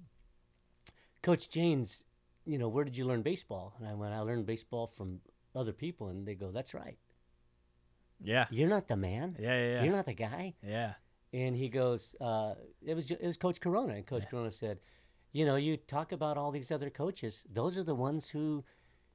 Coach James, you know, where did you learn baseball? And I went, I learned baseball from other people. And they go, that's right. Yeah, you're not the man. Yeah, yeah, yeah. You're not the guy. Yeah. And he goes, uh, it was it was Coach Corona, and Coach yeah. Corona said, you know, you talk about all these other coaches. Those are the ones who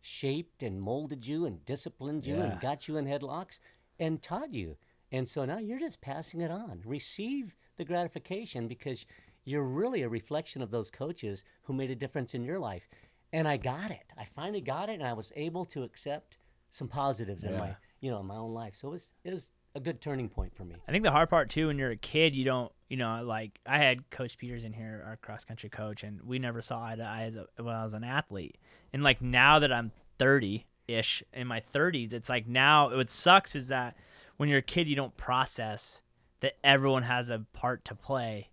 shaped and molded you and disciplined you yeah. and got you in headlocks and taught you. And so now you're just passing it on. Receive the gratification because you're really a reflection of those coaches who made a difference in your life. And I got it. I finally got it, and I was able to accept some positives yeah. in my you know, in my own life. So it was, it was a good turning point for me. I think the hard part, too, when you're a kid, you don't, you know, like I had Coach Pierce in here, our cross-country coach, and we never saw eye to eye as a, when I was an athlete. And, like, now that I'm thirty-ish, in my thirties, it's like now what sucks is that when you're a kid, you don't process that everyone has a part to play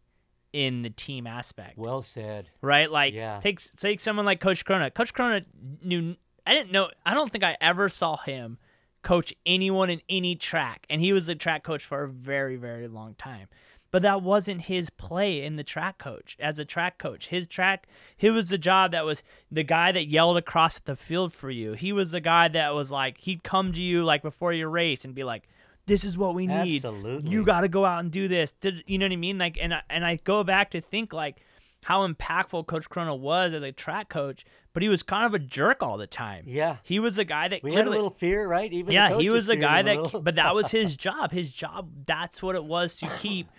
in the team aspect. Well said. Right? Like, yeah. take, take someone like Coach Corona. Coach Corona knew – I didn't know – I don't think I ever saw him – coach anyone in any track, and he was the track coach for a very very long time, but that wasn't his play in the track coach as a track coach. His track, he was the job that was the guy that yelled across the field for you. He was the guy that was like, he'd come to you like before your race and be like, this is what we need. Absolutely. You got to go out and do this. Did you know what I mean? Like, and I, and I go back to think like how impactful Coach Corona was as a track coach, but he was kind of a jerk all the time. Yeah. He was the guy that... We had a little fear, right? Even yeah, he was the guy that... But that was his job. His job, that's what it was to keep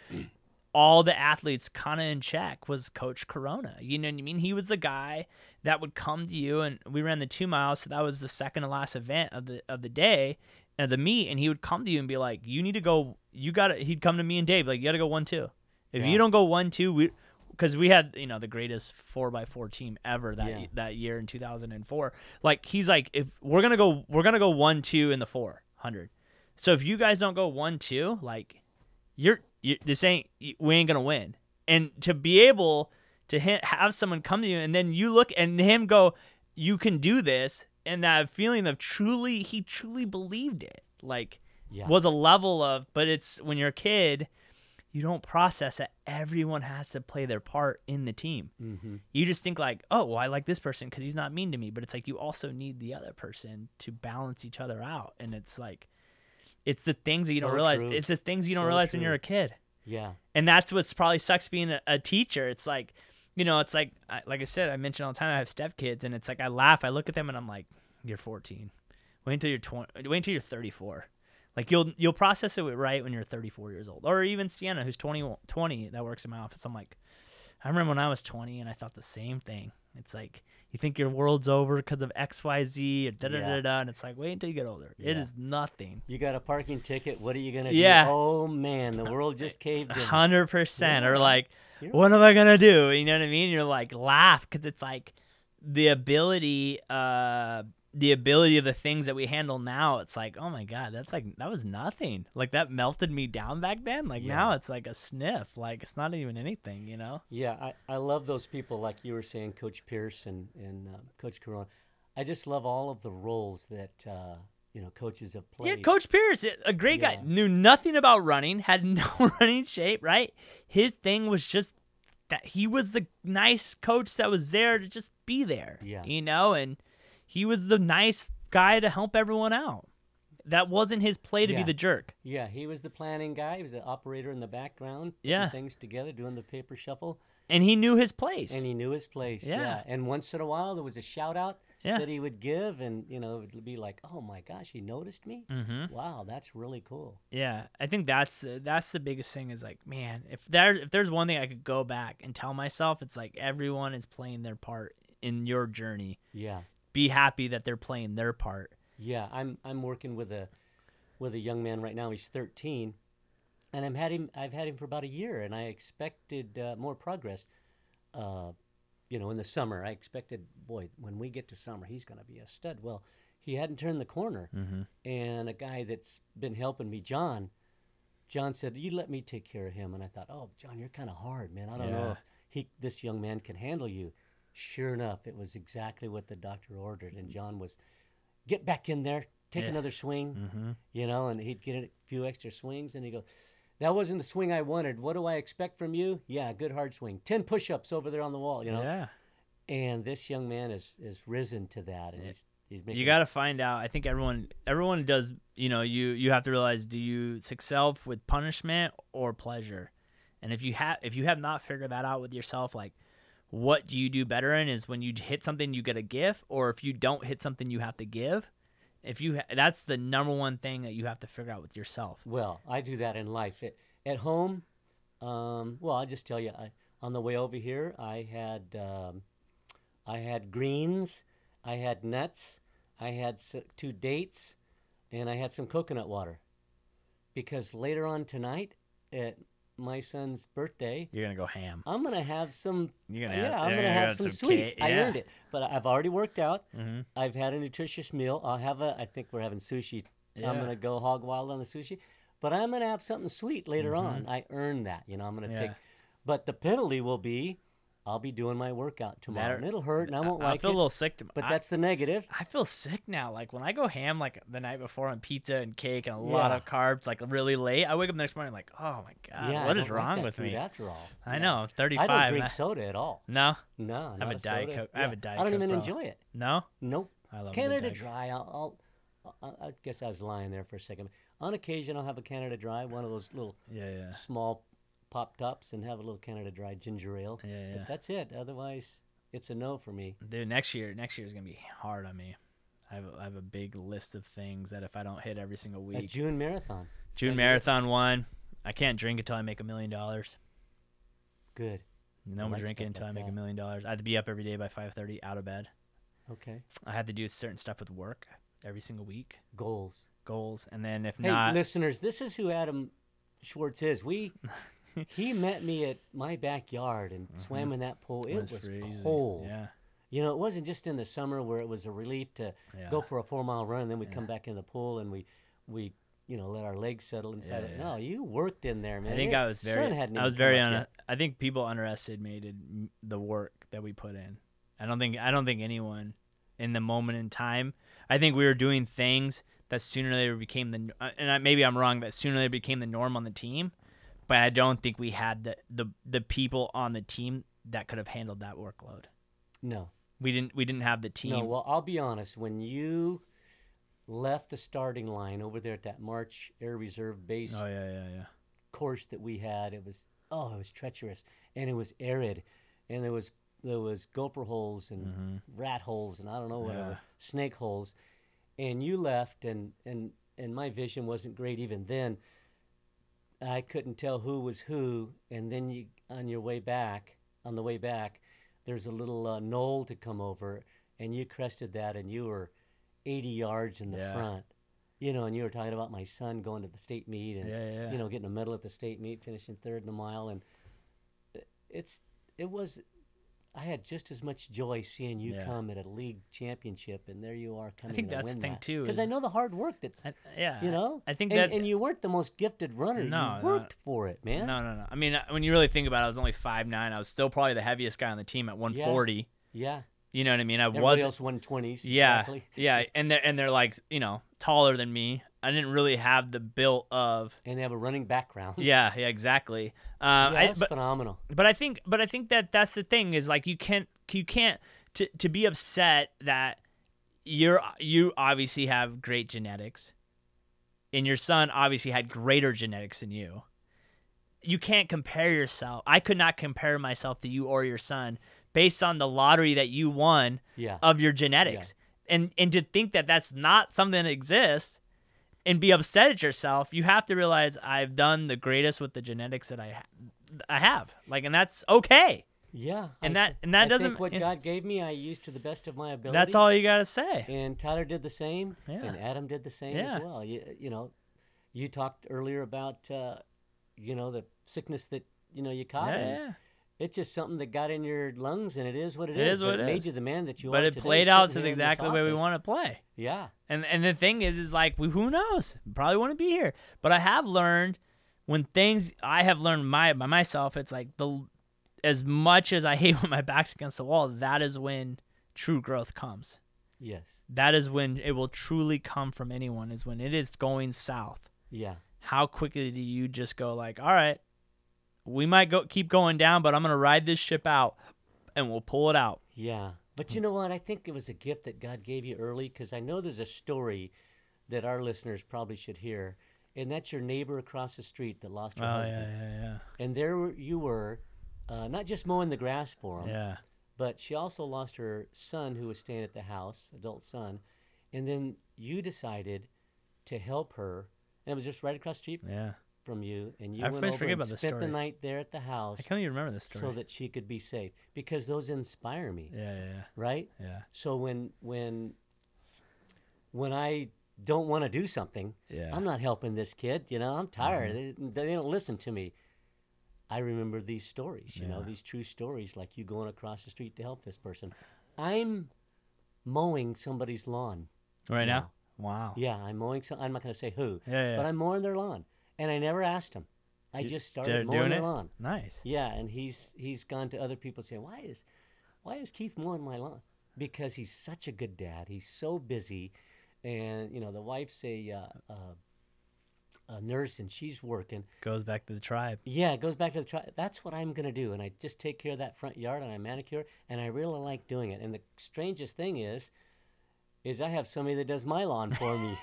all the athletes kind of in check was Coach Corona. You know what I mean? He was the guy that would come to you, and we ran the two miles, so that was the second to last event of the of the day, of the meet, and he would come to you and be like, you need to go... You got to... He'd come to me and Dave, like, you got to go one two. If yeah. you don't go one two, we... Because we had, you know, the greatest four by four team ever that yeah. that year in two thousand and four. Like he's like, if we're gonna go, we're gonna go one two in the four hundred. So if you guys don't go one two, like, you're, you're this ain't we ain't gonna win. And to be able to have someone come to you and then you look and him go, you can do this, and that feeling of truly he truly believed it. Like yeah. was a level of, but it's when you're a kid. you don't process that everyone has to play their part in the team. Mm-hmm. You just think like, oh, well, I like this person because he's not mean to me. But it's like you also need the other person to balance each other out. And it's like, it's the things that you so don't realize. True. It's the things you so don't realize true. when you're a kid. Yeah. And that's what's probably sucks being a, a teacher. It's like, you know, it's like, I, like I said, I mentioned all the time, I have stepkids, and it's like, I laugh, I look at them and I'm like, you're fourteen. Wait until you're twenty, wait until you're thirty-four. Like you'll, you'll process it right when you're thirty-four years old. Or even Sienna, who's twenty, twenty that works in my office. I'm like, I remember when I was twenty and I thought the same thing. It's like, you think your world's over because of X, Y, Z, or da da da da, and it's like, wait until you get older. Yeah. It is nothing. You got a parking ticket. What are you gonna yeah. do? Oh man, the world just caved in. Hundred percent. Or like, You're what right. am I gonna do? You know what I mean? You're like, laugh, because it's like the ability, uh, the ability of the things that we handle now. It's like, oh my god, that's like that was nothing. Like that melted me down back then. Like yeah. now it's like a sniff. Like it's not even anything, you know? Yeah, I, I love those people like you were saying, Coach Pierce and and uh, Coach Corona. I just love all of the roles that uh, you know coaches have played. Yeah, Coach Pierce, a great yeah. guy, knew nothing about running, had no running shape. Right, his thing was just that he was the nice coach that was there to just be there. Yeah, you know and. He was the nice guy to help everyone out. That wasn't his play to yeah. be the jerk. Yeah, he was the planning guy. He was an operator in the background, putting yeah. things together, doing the paper shuffle. And he knew his place. And he knew his place, yeah. yeah. And once in a while, there was a shout-out yeah. that he would give, and you know, it would be like, oh, my gosh, he noticed me? Mm-hmm. Wow, that's really cool. Yeah, I think that's, uh, that's the biggest thing is like, man, if, there, if there's one thing I could go back and tell myself, it's like everyone is playing their part in your journey. Yeah. Be happy that they're playing their part. Yeah, I'm I'm working with a with a young man right now. He's thirteen, and I'm had him. I've had him for about a year, and I expected uh, more progress. Uh, you know, in the summer, I expected, boy, when we get to summer, he's going to be a stud. Well, he hadn't turned the corner, mm-hmm. and a guy that's been helping me, John. John said, "You let me take care of him," and I thought, "Oh, John, you're kind of hard, man. I don't yeah. know if he this young man can handle you." Sure enough, it was exactly what the doctor ordered, and John was, get back in there, take yeah. another swing, mm-hmm. you know, and he'd get a few extra swings, and he'd go, that wasn't the swing I wanted. What do I expect from you? Yeah, good hard swing. ten push-ups over there on the wall, you know. Yeah. And this young man is, is risen to that, and yeah. he's, he's making... You got to find out. I think everyone everyone does, you know, you, you have to realize, do you excel with punishment or pleasure? And if you have if you have not figured that out with yourself, like, what do you do better in is when you hit something, you get a gift, or if you don't hit something, you have to give. If you, ha that's the number one thing that you have to figure out with yourself. Well, I do that in life. It, at home, um, well, I'll just tell you, I, on the way over here, I had, um, I had greens, I had nuts, I had two dates, and I had some coconut water. Because later on tonight, at my son's birthday, you're gonna go ham. I'm gonna have some. You're gonna yeah. Have, I'm gonna, gonna have, have some, some sweet. Yeah. I earned it, but I've already worked out. Mm-hmm. I've had a nutritious meal. I'll have a. I think we're having sushi. Yeah. I'm gonna go hog wild on the sushi, but I'm gonna have something sweet later mm-hmm. on. I earned that. You know, I'm gonna yeah. take. But the penalty will be, I'll be doing my workout tomorrow. That, and it'll hurt, and I won't I, like it. I feel it, a little sick tomorrow. But I, that's the negative. I feel sick now. Like, when I go ham, like, the night before on pizza and cake and a yeah. lot of carbs, like, really late, I wake up the next morning like, oh, my God, yeah, what is wrong with me? After all. I yeah. know. I'm thirty-five. I don't drink I, soda at all. No? No, I have a Diet Coke. Yeah. I have a Diet Coke, I don't even Coke, enjoy it. No? Nope. I love Canada Dry. I'll, I'll, I guess I was lying there for a second. On occasion, I'll have a Canada Dry, one of those little yeah, yeah. small pop tops, and have a little Canada Dry ginger ale. Yeah, yeah. But that's it. Otherwise, it's a no for me. Dude, next year, next year is gonna be hard on me. I have, a, I have a big list of things that if I don't hit every single week. A June marathon. It's June marathon one. I can't drink until I make a million dollars. Good. No more drinking until I make a million dollars. I had to be up every day by five thirty, out of bed. Okay. I had to do certain stuff with work every single week. Goals. Goals, and then if hey, not, listeners, this is who Adam Schwartz is. We. He met me at my backyard and mm-hmm. swam in that pool. It That's was crazy. cold. Yeah. You know, it wasn't just in the summer where it was a relief to yeah. go for a four-mile run, and then we'd yeah. come back in the pool and we, we, you know, let our legs settle inside. Yeah, yeah. No, you worked in there, man. I think it, I was very, I was very, un I think people underestimated the work that we put in. I don't think, I don't think anyone in the moment in time, I think we were doing things that sooner or later became the, and I, maybe I'm wrong, but sooner or later became the norm on the team. but I don't think we had the the, the people on the team that could have handled that workload. No. We didn't we didn't have the team. No, well, I'll be honest, when you left the starting line over there at that March Air Reserve base oh, yeah, yeah, yeah. course that we had, it was oh, it was treacherous and it was arid and there was there was gopher holes and mm-hmm. rat holes and I don't know whatever, yeah. snake holes. And you left and, and and my vision wasn't great even then. I couldn't tell who was who, and then you on your way back, on the way back, there's a little uh, knoll to come over, and you crested that, and you were eighty yards in the yeah. front, you know, and you were talking about my son going to the state meet and, yeah, yeah. you know, getting a medal at the state meet, finishing third in the mile, and it's, it was, I had just as much joy seeing you yeah. come at a league championship, and there you are coming. I think that's the thing that. too, because I know the hard work that's, I, yeah, you know, I think and, that, and you weren't the most gifted runner. No, you worked no, for it, man. No, no, no. I mean, when you really think about it, I was only five nine. I was still probably the heaviest guy on the team at one forty. Yeah. yeah. You know what I mean? I was. Everybody else one twenties. Yeah. Exactly. Yeah, and they're and they're like, you know, taller than me. I didn't really have the built of, and they have a running background. Yeah, yeah, exactly. Um, yeah, that's I, but, phenomenal. But I think, but I think that that's the thing is like you can't, you can't to to be upset that you're you obviously have great genetics, and your son obviously had greater genetics than you. You can't compare yourself. I could not compare myself to you or your son based on the lottery that you won yeah. of your genetics, yeah. and and to think that that's not something that exists. And be upset at yourself. You have to realize I've done the greatest with the genetics that I, ha I have. Like, and that's okay. Yeah. And I, that, and that I doesn't. Think what God know, gave me, I used to the best of my ability. That's all you gotta say. And Tyler did the same. Yeah. And Adam did the same yeah. as well. You, you know, you talked earlier about, uh, you know, the sickness that you know you caught. Yeah. And, yeah. It's just something that got in your lungs, and it is what it, it is. What but it is. Made you the man that you but are. But it today, played out to exactly the way we want to play. Yeah. And and the thing is, is like, who knows? Probably want to be here. But I have learned when things I have learned my by myself, it's like the as much as I hate when my back's against the wall, that is when true growth comes. Yes. That is when it will truly come from anyone. Is when it is going south. Yeah. How quickly do you just go like, all right? We might go keep going down, but I'm going to ride this ship out, and we'll pull it out. Yeah. But you know what? I think it was a gift that God gave you early, because I know there's a story that our listeners probably should hear, and that's your neighbor across the street that lost her oh, husband. Yeah, yeah, yeah. And there you were, uh, not just mowing the grass for him, yeah. but she also lost her son who was staying at the house, adult son, and then you decided to help her, and it was just right across the street. Yeah. From you, and you I went over and about spent the night there at the house. I can't even remember this story. So that she could be safe, because those inspire me. Yeah, yeah, yeah. Right? Yeah. So when when when I don't want to do something, yeah. I'm not helping this kid. You know, I'm tired. Mm-hmm. they, they don't listen to me. I remember these stories. You yeah. know, these true stories, like you going across the street to help this person. I'm mowing somebody's lawn right now. now. Wow. Yeah, I'm mowing. Some, I'm not going to say who. Yeah, yeah. But I'm mowing their lawn. And I never asked him. I you just started mowing their lawn. Nice. Yeah, and he's he's gone to other people saying, why is, why is Keith mowing my lawn? Because he's such a good dad. He's so busy, and you know the wife's a uh, uh, a nurse and she's working. Goes back to the tribe. Yeah, it goes back to the tribe. That's what I'm gonna do, and I just take care of that front yard and I manicure, and I really like doing it. And the strangest thing is, is I have somebody that does my lawn for me.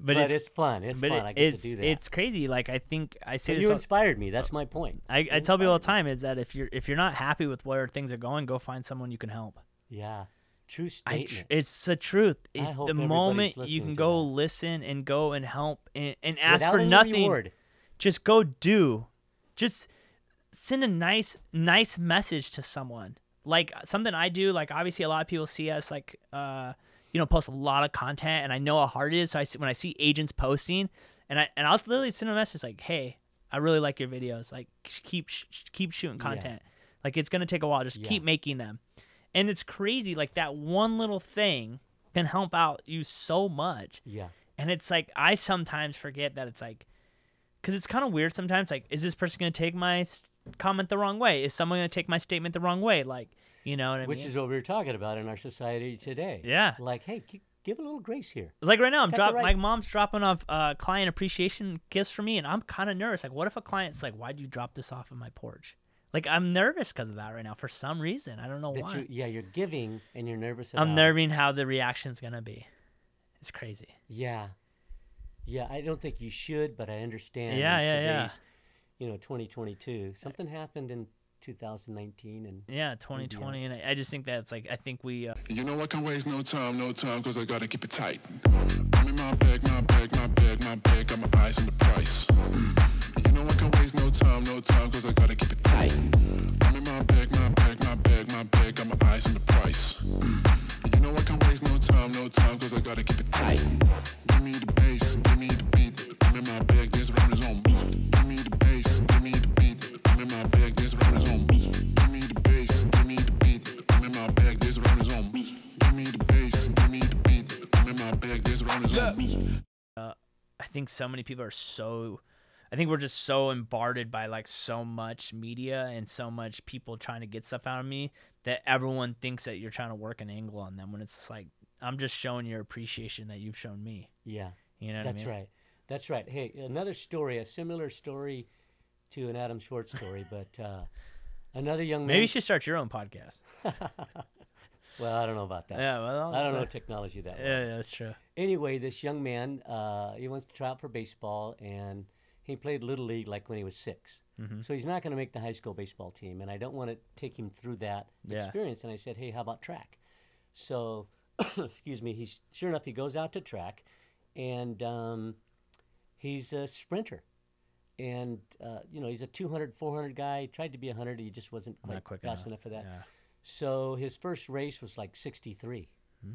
But, but it's, it's fun. It's fun. It, I get to do that. It's crazy. Like I think I say. But this you all, inspired me. That's my point. I, I tell people all the time is that if you're if you're not happy with where things are going, go find someone you can help. Yeah, true statement. I, it's the truth. It, I hope the moment you can go that. listen and go and help and, and ask Without for nothing, reward. just go do, just send a nice nice message to someone. Like something I do. Like obviously a lot of people see us like. Uh, You know, post a lot of content, and I know how hard it is. So I see, when I see agents posting, and I and I'll literally send a message like, "Hey, I really like your videos. Like, keep sh keep shooting content. Yeah. Like, it's gonna take a while. Just yeah. keep making them." And it's crazy. Like that one little thing can help out you so much. Yeah. And it's like I sometimes forget that it's like, because it's kind of weird sometimes. Like, is this person gonna take my comment the wrong way? Is someone gonna take my statement the wrong way? Like. You know what I mean? Which is what we were talking about in our society today. Yeah. Like, hey, keep, give a little grace here. Like right now, I'm dropping. Right. My mom's dropping off uh, client appreciation gifts for me, and I'm kind of nervous. Like, what if a client's like, "Why'd you drop this off on my porch?" Like, I'm nervous because of that right now for some reason. I don't know that why. You, yeah, you're giving and you're nervous about. I'm nerving how the reaction's gonna be. It's crazy. Yeah, yeah. I don't think you should, but I understand. Yeah, yeah, yeah. You know, twenty twenty-two. Something happened in two thousand nineteen and yeah, twenty twenty, yeah. And I, I just think that's like I think we. Uh, you know, I can waste no time, no time, cause I gotta keep it tight. I'm in my bag, my bag, my bag, my bag. Got my eyes on the price. Mm. You know, I can waste no time, no time, cause I gotta keep it tight. I'm in my bag, my bag, my bag, my bag. Got my eyes on the price. Mm. You know, I can waste no time, no time, cause I gotta keep it tight. Give me the bass, give me the beat. I'm in my bag, this round is on me. Give me the bass, give me the beat. I'm in my bag, this round is on me. Give me the bass, give me the beat. I'm in my bag, this round is on me. Give me the bass, give me the beat. I'm in my bag, this round is on me. Uh, I think so many people are so, I think we're just so bombarded by like so much media and so much people trying to get stuff out of me that everyone thinks that you're trying to work an angle on them when it's just like, I'm just showing your appreciation that you've shown me. Yeah, you know what that's I mean? Right. That's right. Hey, another story, a similar story to an Adam Schwartz story, but uh, another young man. Maybe you should start your own podcast. Well, I don't know about that. Yeah, well, I don't know a... technology that way. Yeah, yeah, that's true. Anyway, this young man, uh, he wants to try out for baseball, and he played Little League like when he was six. Mm-hmm. So he's not going to make the high school baseball team, and I don't want to take him through that yeah. experience. And I said, hey, how about track? So, excuse me, he's, sure enough, he goes out to track, and um, he's a sprinter, and uh, you know he's a two hundred, four hundred guy. He tried to be one hundred, he just wasn't quite quick fast enough, enough for that. Yeah. So his first race was like sixty-three, hmm.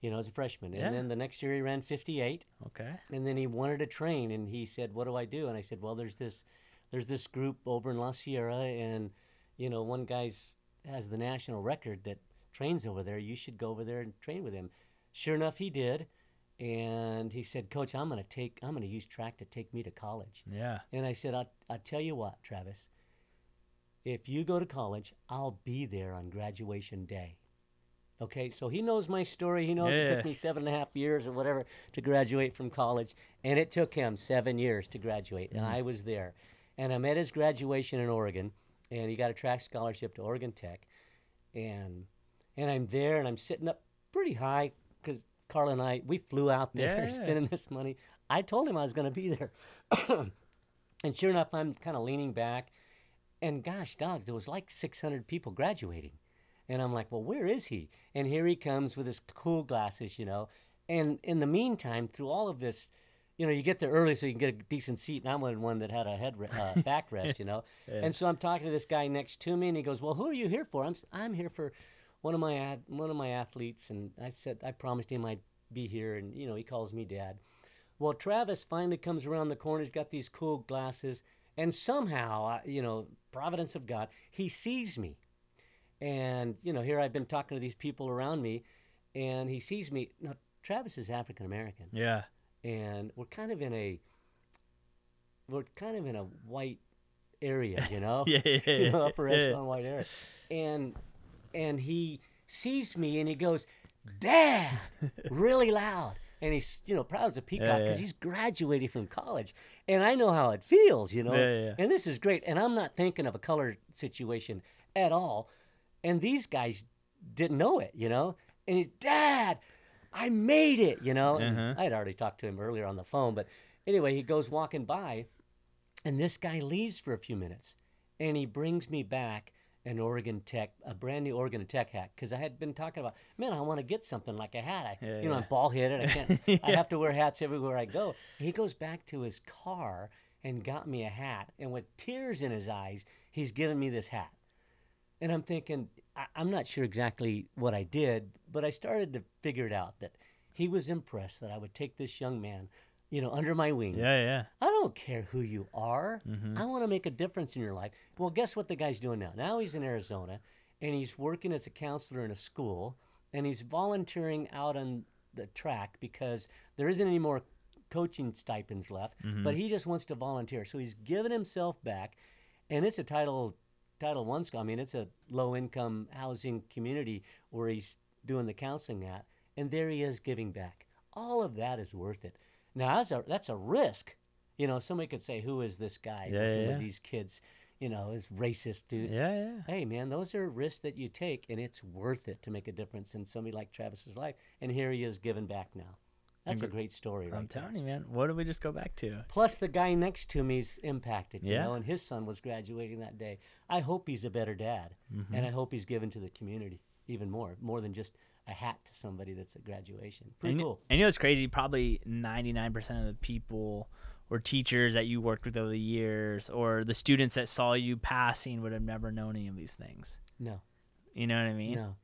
you know, as a freshman. Yeah. And then the next year he ran fifty-eight. Okay. And then he wanted to train, and he said, "What do I do?" And I said, "Well, there's this, there's this group over in La Sierra, and you know, one guy's has the national record that trains over there. You should go over there and train with him." Sure enough, he did. And he said, "Coach, I'm gonna take, I'm gonna use track to take me to college." Yeah. And I said, "I'll, I'll tell you what, Travis. If you go to college, I'll be there on graduation day." Okay. So he knows my story. He knows yeah. it took me seven and a half years or whatever to graduate from college, and it took him seven years to graduate. Mm-hmm. And I was there, and I'm at his graduation in Oregon, and he got a track scholarship to Oregon Tech, and and I'm there, and I'm sitting up pretty high because Carl and I, we flew out there yeah. spending this money. I told him I was going to be there. And sure enough, I'm kind of leaning back. And gosh, dogs, there was like six hundred people graduating. And I'm like, well, where is he? And here he comes with his cool glasses, you know. And in the meantime, through all of this, you know, you get there early so you can get a decent seat. And I wanted one that had a head uh, backrest, you know. Yeah. And so I'm talking to this guy next to me, and he goes, "Well, who are you here for?" I'm, I'm here for... One of my ad, one of my athletes, and I said I promised him I'd be here, and you know he calls me Dad. Well, Travis finally comes around the corner. He's got these cool glasses, and somehow, you know, providence of God, he sees me, and you know here I've been talking to these people around me, and he sees me. Now Travis is African American. Yeah, and we're kind of in a we're kind of in a white area, you know, yeah, yeah, yeah, you know, upper yeah. echelon white area, and. And he sees me, and he goes, "Dad," really loud. And he's, you know, proud as a peacock because yeah, yeah. he's graduating from college. And I know how it feels, you know. Yeah, yeah. And this is great. And I'm not thinking of a color situation at all. And these guys didn't know it, you know. And he's, "Dad, I made it," you know. Uh-huh. And I had already talked to him earlier on the phone. But anyway, he goes walking by, and this guy leaves for a few minutes. And he brings me back an Oregon Tech, a brand new Oregon Tech hat, because I had been talking about, man, I want to get something like a hat. I, yeah, you know, yeah. I'm bald-headed. I can't. yeah. I have to wear hats everywhere I go. He goes back to his car and got me a hat, and with tears in his eyes, he's giving me this hat. And I'm thinking, I, I'm not sure exactly what I did, but I started to figure it out that he was impressed that I would take this young man, you know, under my wings. Yeah, yeah. I don't care who you are. Mm-hmm. I want to make a difference in your life. Well, guess what the guy's doing now? Now he's in Arizona, and he's working as a counselor in a school, and he's volunteering out on the track because there isn't any more coaching stipends left, mm-hmm. but he just wants to volunteer. So he's giving himself back, and it's a Title Title One school. I mean, it's a low-income housing community where he's doing the counseling at, and there he is giving back. All of that is worth it. Now, that's a, that's a risk. You know, somebody could say, who is this guy yeah, with yeah. these kids? You know, this racist dude. Yeah, yeah. Hey, man, those are risks that you take, and it's worth it to make a difference in somebody like Travis's life. And here he is giving back now. That's and a great story, right? I'm telling you, man. What did we just go back to? Plus, the guy next to me's impacted, you yeah. know, and his son was graduating that day. I hope he's a better dad, mm-hmm. and I hope he's given to the community even more, more than just a hat to somebody that's at graduation. Pretty and, cool. And you know what's crazy? Probably ninety-nine percent of the people or teachers that you worked with over the years or the students that saw you passing would have never known any of these things. No. You know what I mean? No.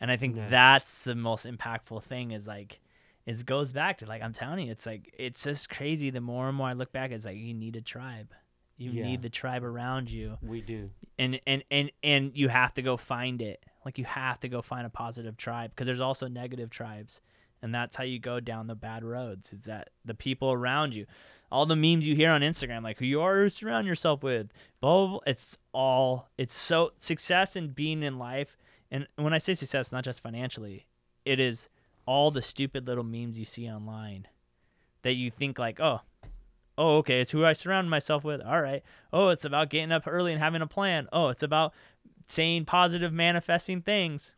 And I think no. that's the most impactful thing is like, it goes back to like, I'm telling you, it's like, it's just crazy. The more and more I look back, it's like, you need a tribe. You yeah. need the tribe around you. We do. And, and, and, and you have to go find it. Like you have to go find a positive tribe because there's also negative tribes. And that's how you go down the bad roads. Is that the people around you, all the memes you hear on Instagram, like who you are, who surround yourself with, blah, blah, blah. It's all, it's so success and being in life. And when I say success, not just financially, it is all the stupid little memes you see online that you think like, oh, oh, okay, it's who I surround myself with. All right. Oh, it's about getting up early and having a plan. Oh, it's about saying positive, manifesting things.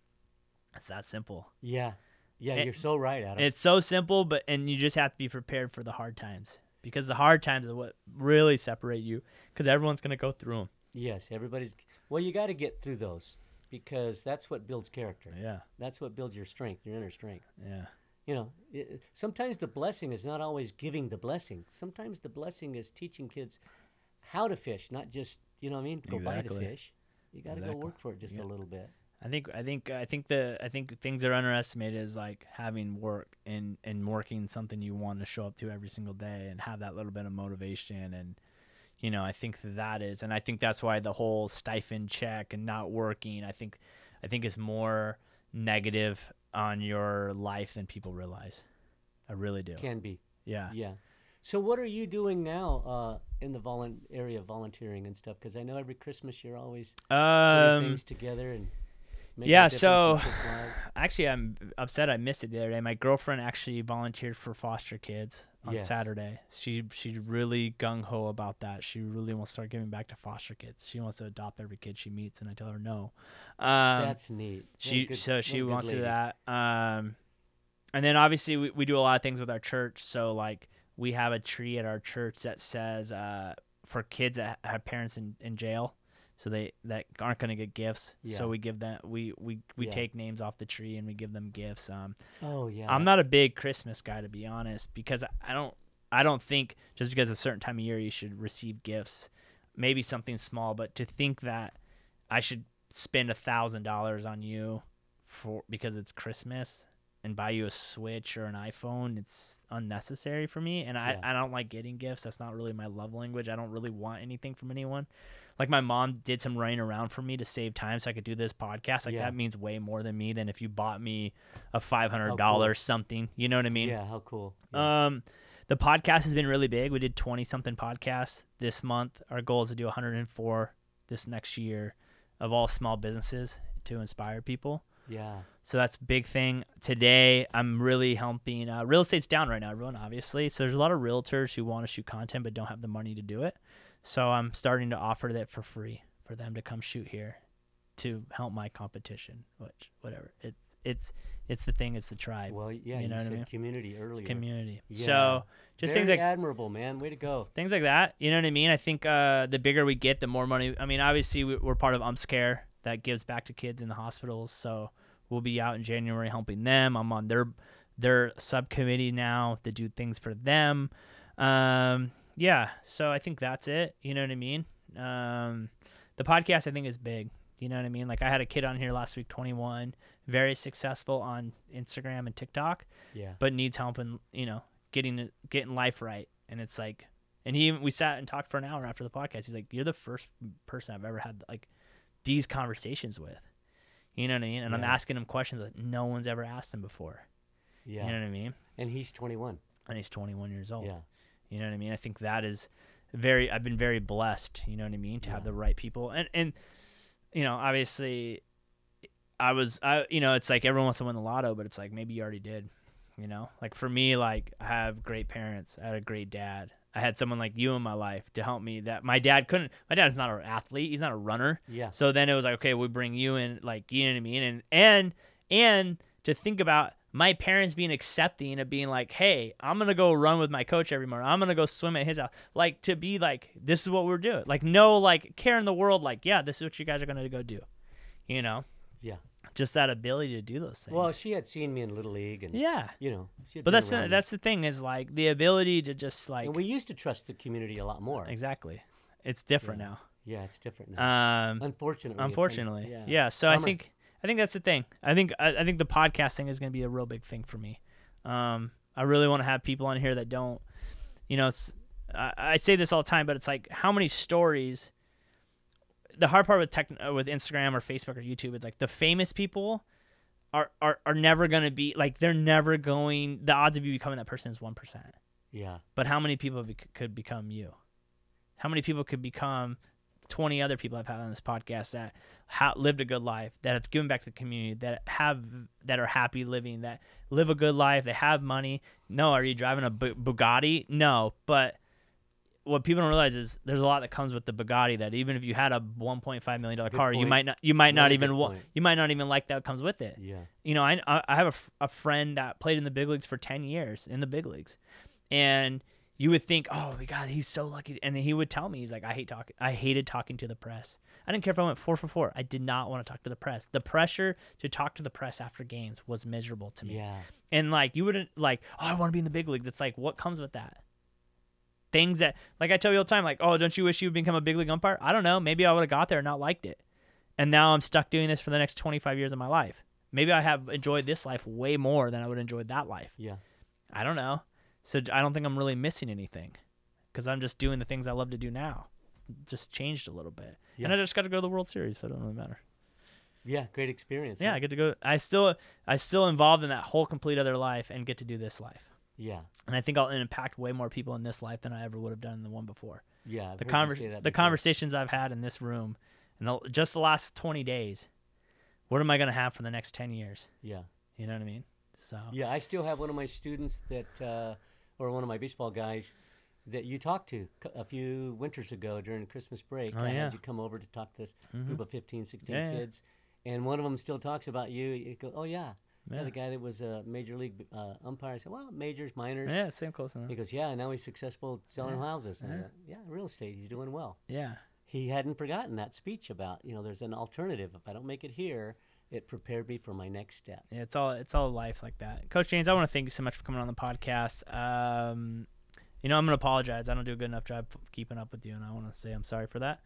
It's that simple. Yeah. Yeah, it, you're so right, Adam. It's so simple, but and you just have to be prepared for the hard times because the hard times are what really separate you because everyone's going to go through them. Yes, everybody's – well, you got to get through those because that's what builds character. Yeah. That's what builds your strength, your inner strength. Yeah. You know, it, sometimes the blessing is not always giving the blessing. Sometimes the blessing is teaching kids how to fish, not just, you know what I mean, go exactly. buy the fish. You got to exactly. go work for it just yeah. a little bit. I think I think I think the I think things that are underestimated is like having work and, and working something you want to show up to every single day and have that little bit of motivation and you know I think that is and I think that's why the whole stipend check and not working I think I think is more negative on your life than people realize. I really do. Can be. Yeah. Yeah. So what are you doing now uh, in the volun area of volunteering and stuff? Because I know every Christmas you're always um, putting things together and. Yeah, so actually I'm upset I missed it the other day. My girlfriend actually volunteered for foster kids on yes. Saturday. She she's really gung-ho about that. She really wants to start giving back to foster kids. She wants to adopt every kid she meets, and I tell her no. Um, That's neat. She good, So she wants to do that. Um, and then obviously we, we do a lot of things with our church. So like we have a tree at our church that says uh, for kids that have parents in, in jail. So they that aren't going to get gifts. Yeah. So we give them we we, we yeah. take names off the tree and we give them gifts. Um, oh yeah. I'm not a big Christmas guy to be honest because I don't I don't think just because it's a certain time of year you should receive gifts. Maybe something small, but to think that I should spend a thousand dollars on you for because it's Christmas and buy you a Switch or an iPhone, it's unnecessary for me. And I yeah. I don't like getting gifts. That's not really my love language. I don't really want anything from anyone. Like my mom did some running around for me to save time so I could do this podcast. Like yeah. that means way more than me than if you bought me a five hundred dollars cool. something. You know what I mean? Yeah, how cool. Yeah. Um, the podcast has been really big. We did twenty-something podcasts this month. Our goal is to do one hundred and four this next year of all small businesses to inspire people. Yeah. So that's a big thing. Today, I'm really helping. Uh, real estate's down right now, everyone, obviously. So there's a lot of realtors who want to shoot content but don't have the money to do it. So I'm starting to offer that for free for them to come shoot here to help my competition, which whatever. It's it's it's the thing, it's the tribe. Well, yeah, you, know you said I mean? community earlier. It's community. Yeah. So just Very things like admirable, man. Way to go. Things like that. You know what I mean? I think uh, the bigger we get, the more money. I mean, obviously we're part of UmpsCare that gives back to kids in the hospitals. So we'll be out in January helping them. I'm on their their subcommittee now to do things for them. Um Yeah, so I think that's it. You know what I mean? Um, the podcast, I think, is big. You know what I mean? Like, I had a kid on here last week, twenty-one, very successful on Instagram and TikTok, yeah. but needs help in, you know, getting getting life right. And it's like, and he we sat and talked for an hour after the podcast. He's like, you're the first person I've ever had, like, these conversations with. You know what I mean? And yeah. I'm asking him questions that no one's ever asked him before. Yeah. You know what I mean? And he's twenty-one. And he's twenty-one years old. Yeah. You know what I mean? I think that is very, I've been very blessed, you know what I mean, to yeah. have the right people. And, and you know, obviously I was, I you know, it's like everyone wants to win the lotto, but it's like maybe you already did, you know? Like for me, like I have great parents. I had a great dad. I had someone like you in my life to help me that my dad couldn't. My dad's not an athlete. He's not a runner. Yeah. So then it was like, okay, we bring you in, like, you know what I mean? And, and, and to think about my parents being accepting of being like, hey, I'm going to go run with my coach every morning. I'm going to go swim at his house. Like to be like, this is what we're doing. Like no, like care in the world. Like, yeah, this is what you guys are going to go do, you know? Yeah. Just that ability to do those things. Well, she had seen me in Little League, and yeah, you know, she had but that's the, that's the thing is like the ability to just like. And we used to trust the community a lot more. Exactly, it's different yeah. now. Yeah, it's different now. Um, unfortunately, unfortunately, yeah. yeah. So Bummer. I think I think that's the thing. I think I, I think the podcasting is going to be a real big thing for me. Um, I really want to have people on here that don't, you know, it's, I, I say this all the time, but it's like how many stories. The hard part with tech, with Instagram or Facebook or YouTube, it's like the famous people are are, are never going to be like they're never going. The odds of you becoming that person is one percent. Yeah. But how many people be, could become you? How many people could become twenty other people I've had on this podcast that ha lived a good life, that have given back to the community, that have that are happy living, that live a good life, they have money. No, are you driving a Bu Bugatti? No, but. What people don't realize is there's a lot that comes with the Bugatti that even if you had a one point five million dollar car, point. you might not, you might really not even, wa you might not even like that comes with it. Yeah. You know, I, I have a, a friend that played in the big leagues for ten years in the big leagues, and you would think, oh my God, he's so lucky. And he would tell me, he's like, I hate talking. I hated talking to the press. I didn't care if I went four for four. I did not want to talk to the press. The pressure to talk to the press after games was miserable to me. Yeah. And like, you wouldn't like, oh, I want to be in the big leagues. It's like, what comes with that? Things that, like I tell you all the time, like, oh, don't you wish you would become a big league umpire? I don't know. Maybe I would have got there and not liked it. And now I'm stuck doing this for the next twenty-five years of my life. Maybe I have enjoyed this life way more than I would have enjoyed that life. Yeah. I don't know. So I don't think I'm really missing anything because I'm just doing the things I love to do now. It's just changed a little bit. Yeah. And I just got to go to the World Series, so it doesn't really matter. Yeah, great experience. Yeah, huh? I get to go. I still, I still involved in that whole complete other life and get to do this life. Yeah, and I think I'll impact way more people in this life than I ever would have done in the one before. Yeah, I've the conver the conversations I've had in this room, and the, just the last twenty days, what am I going to have for the next ten years? Yeah, you know what I mean. So yeah, I still have one of my students that, uh, or one of my baseball guys, that you talked to a few winters ago during Christmas break. Oh, I yeah. had you come over to talk to this mm-hmm. group of fifteen, sixteen yeah, kids, yeah. and one of them still talks about you. You go, oh yeah. Yeah. yeah, the guy that was a major league uh, umpire. I said, well, majors, minors. Yeah, same close enough. He goes, yeah, now he's successful selling yeah. houses. And yeah. I go, yeah, real estate, he's doing well. Yeah. He hadn't forgotten that speech about, you know, there's an alternative. If I don't make it here, it prepared me for my next step. Yeah, it's all, it's all life like that. Coach James, I want to thank you so much for coming on the podcast. Um, you know, I'm going to apologize. I don't do a good enough job keeping up with you, and I want to say I'm sorry for that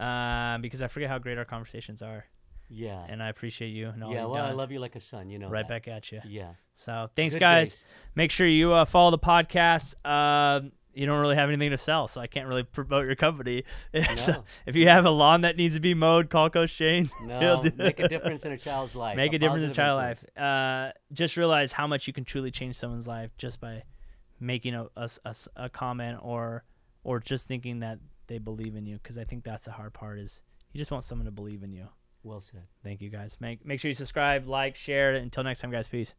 uh, because I forget how great our conversations are. Yeah. And I appreciate you. And all yeah, well, done. I love you like a son, you know. Right that. back at you. Yeah. So thanks, Good guys. Days. Make sure you uh, follow the podcast. Uh, you don't really have anything to sell, so I can't really promote your company. No. So if you have a lawn that needs to be mowed, call Coach James. No, he'll do make a difference in a child's life. Make a, a difference in a child's life. Uh, just realize how much you can truly change someone's life just by making a, a, a, a comment or, or just thinking that they believe in you, because I think that's the hard part is you just want someone to believe in you. Well said. Thank you, guys. Make, make sure you subscribe, like, share. Until next time, guys. Peace.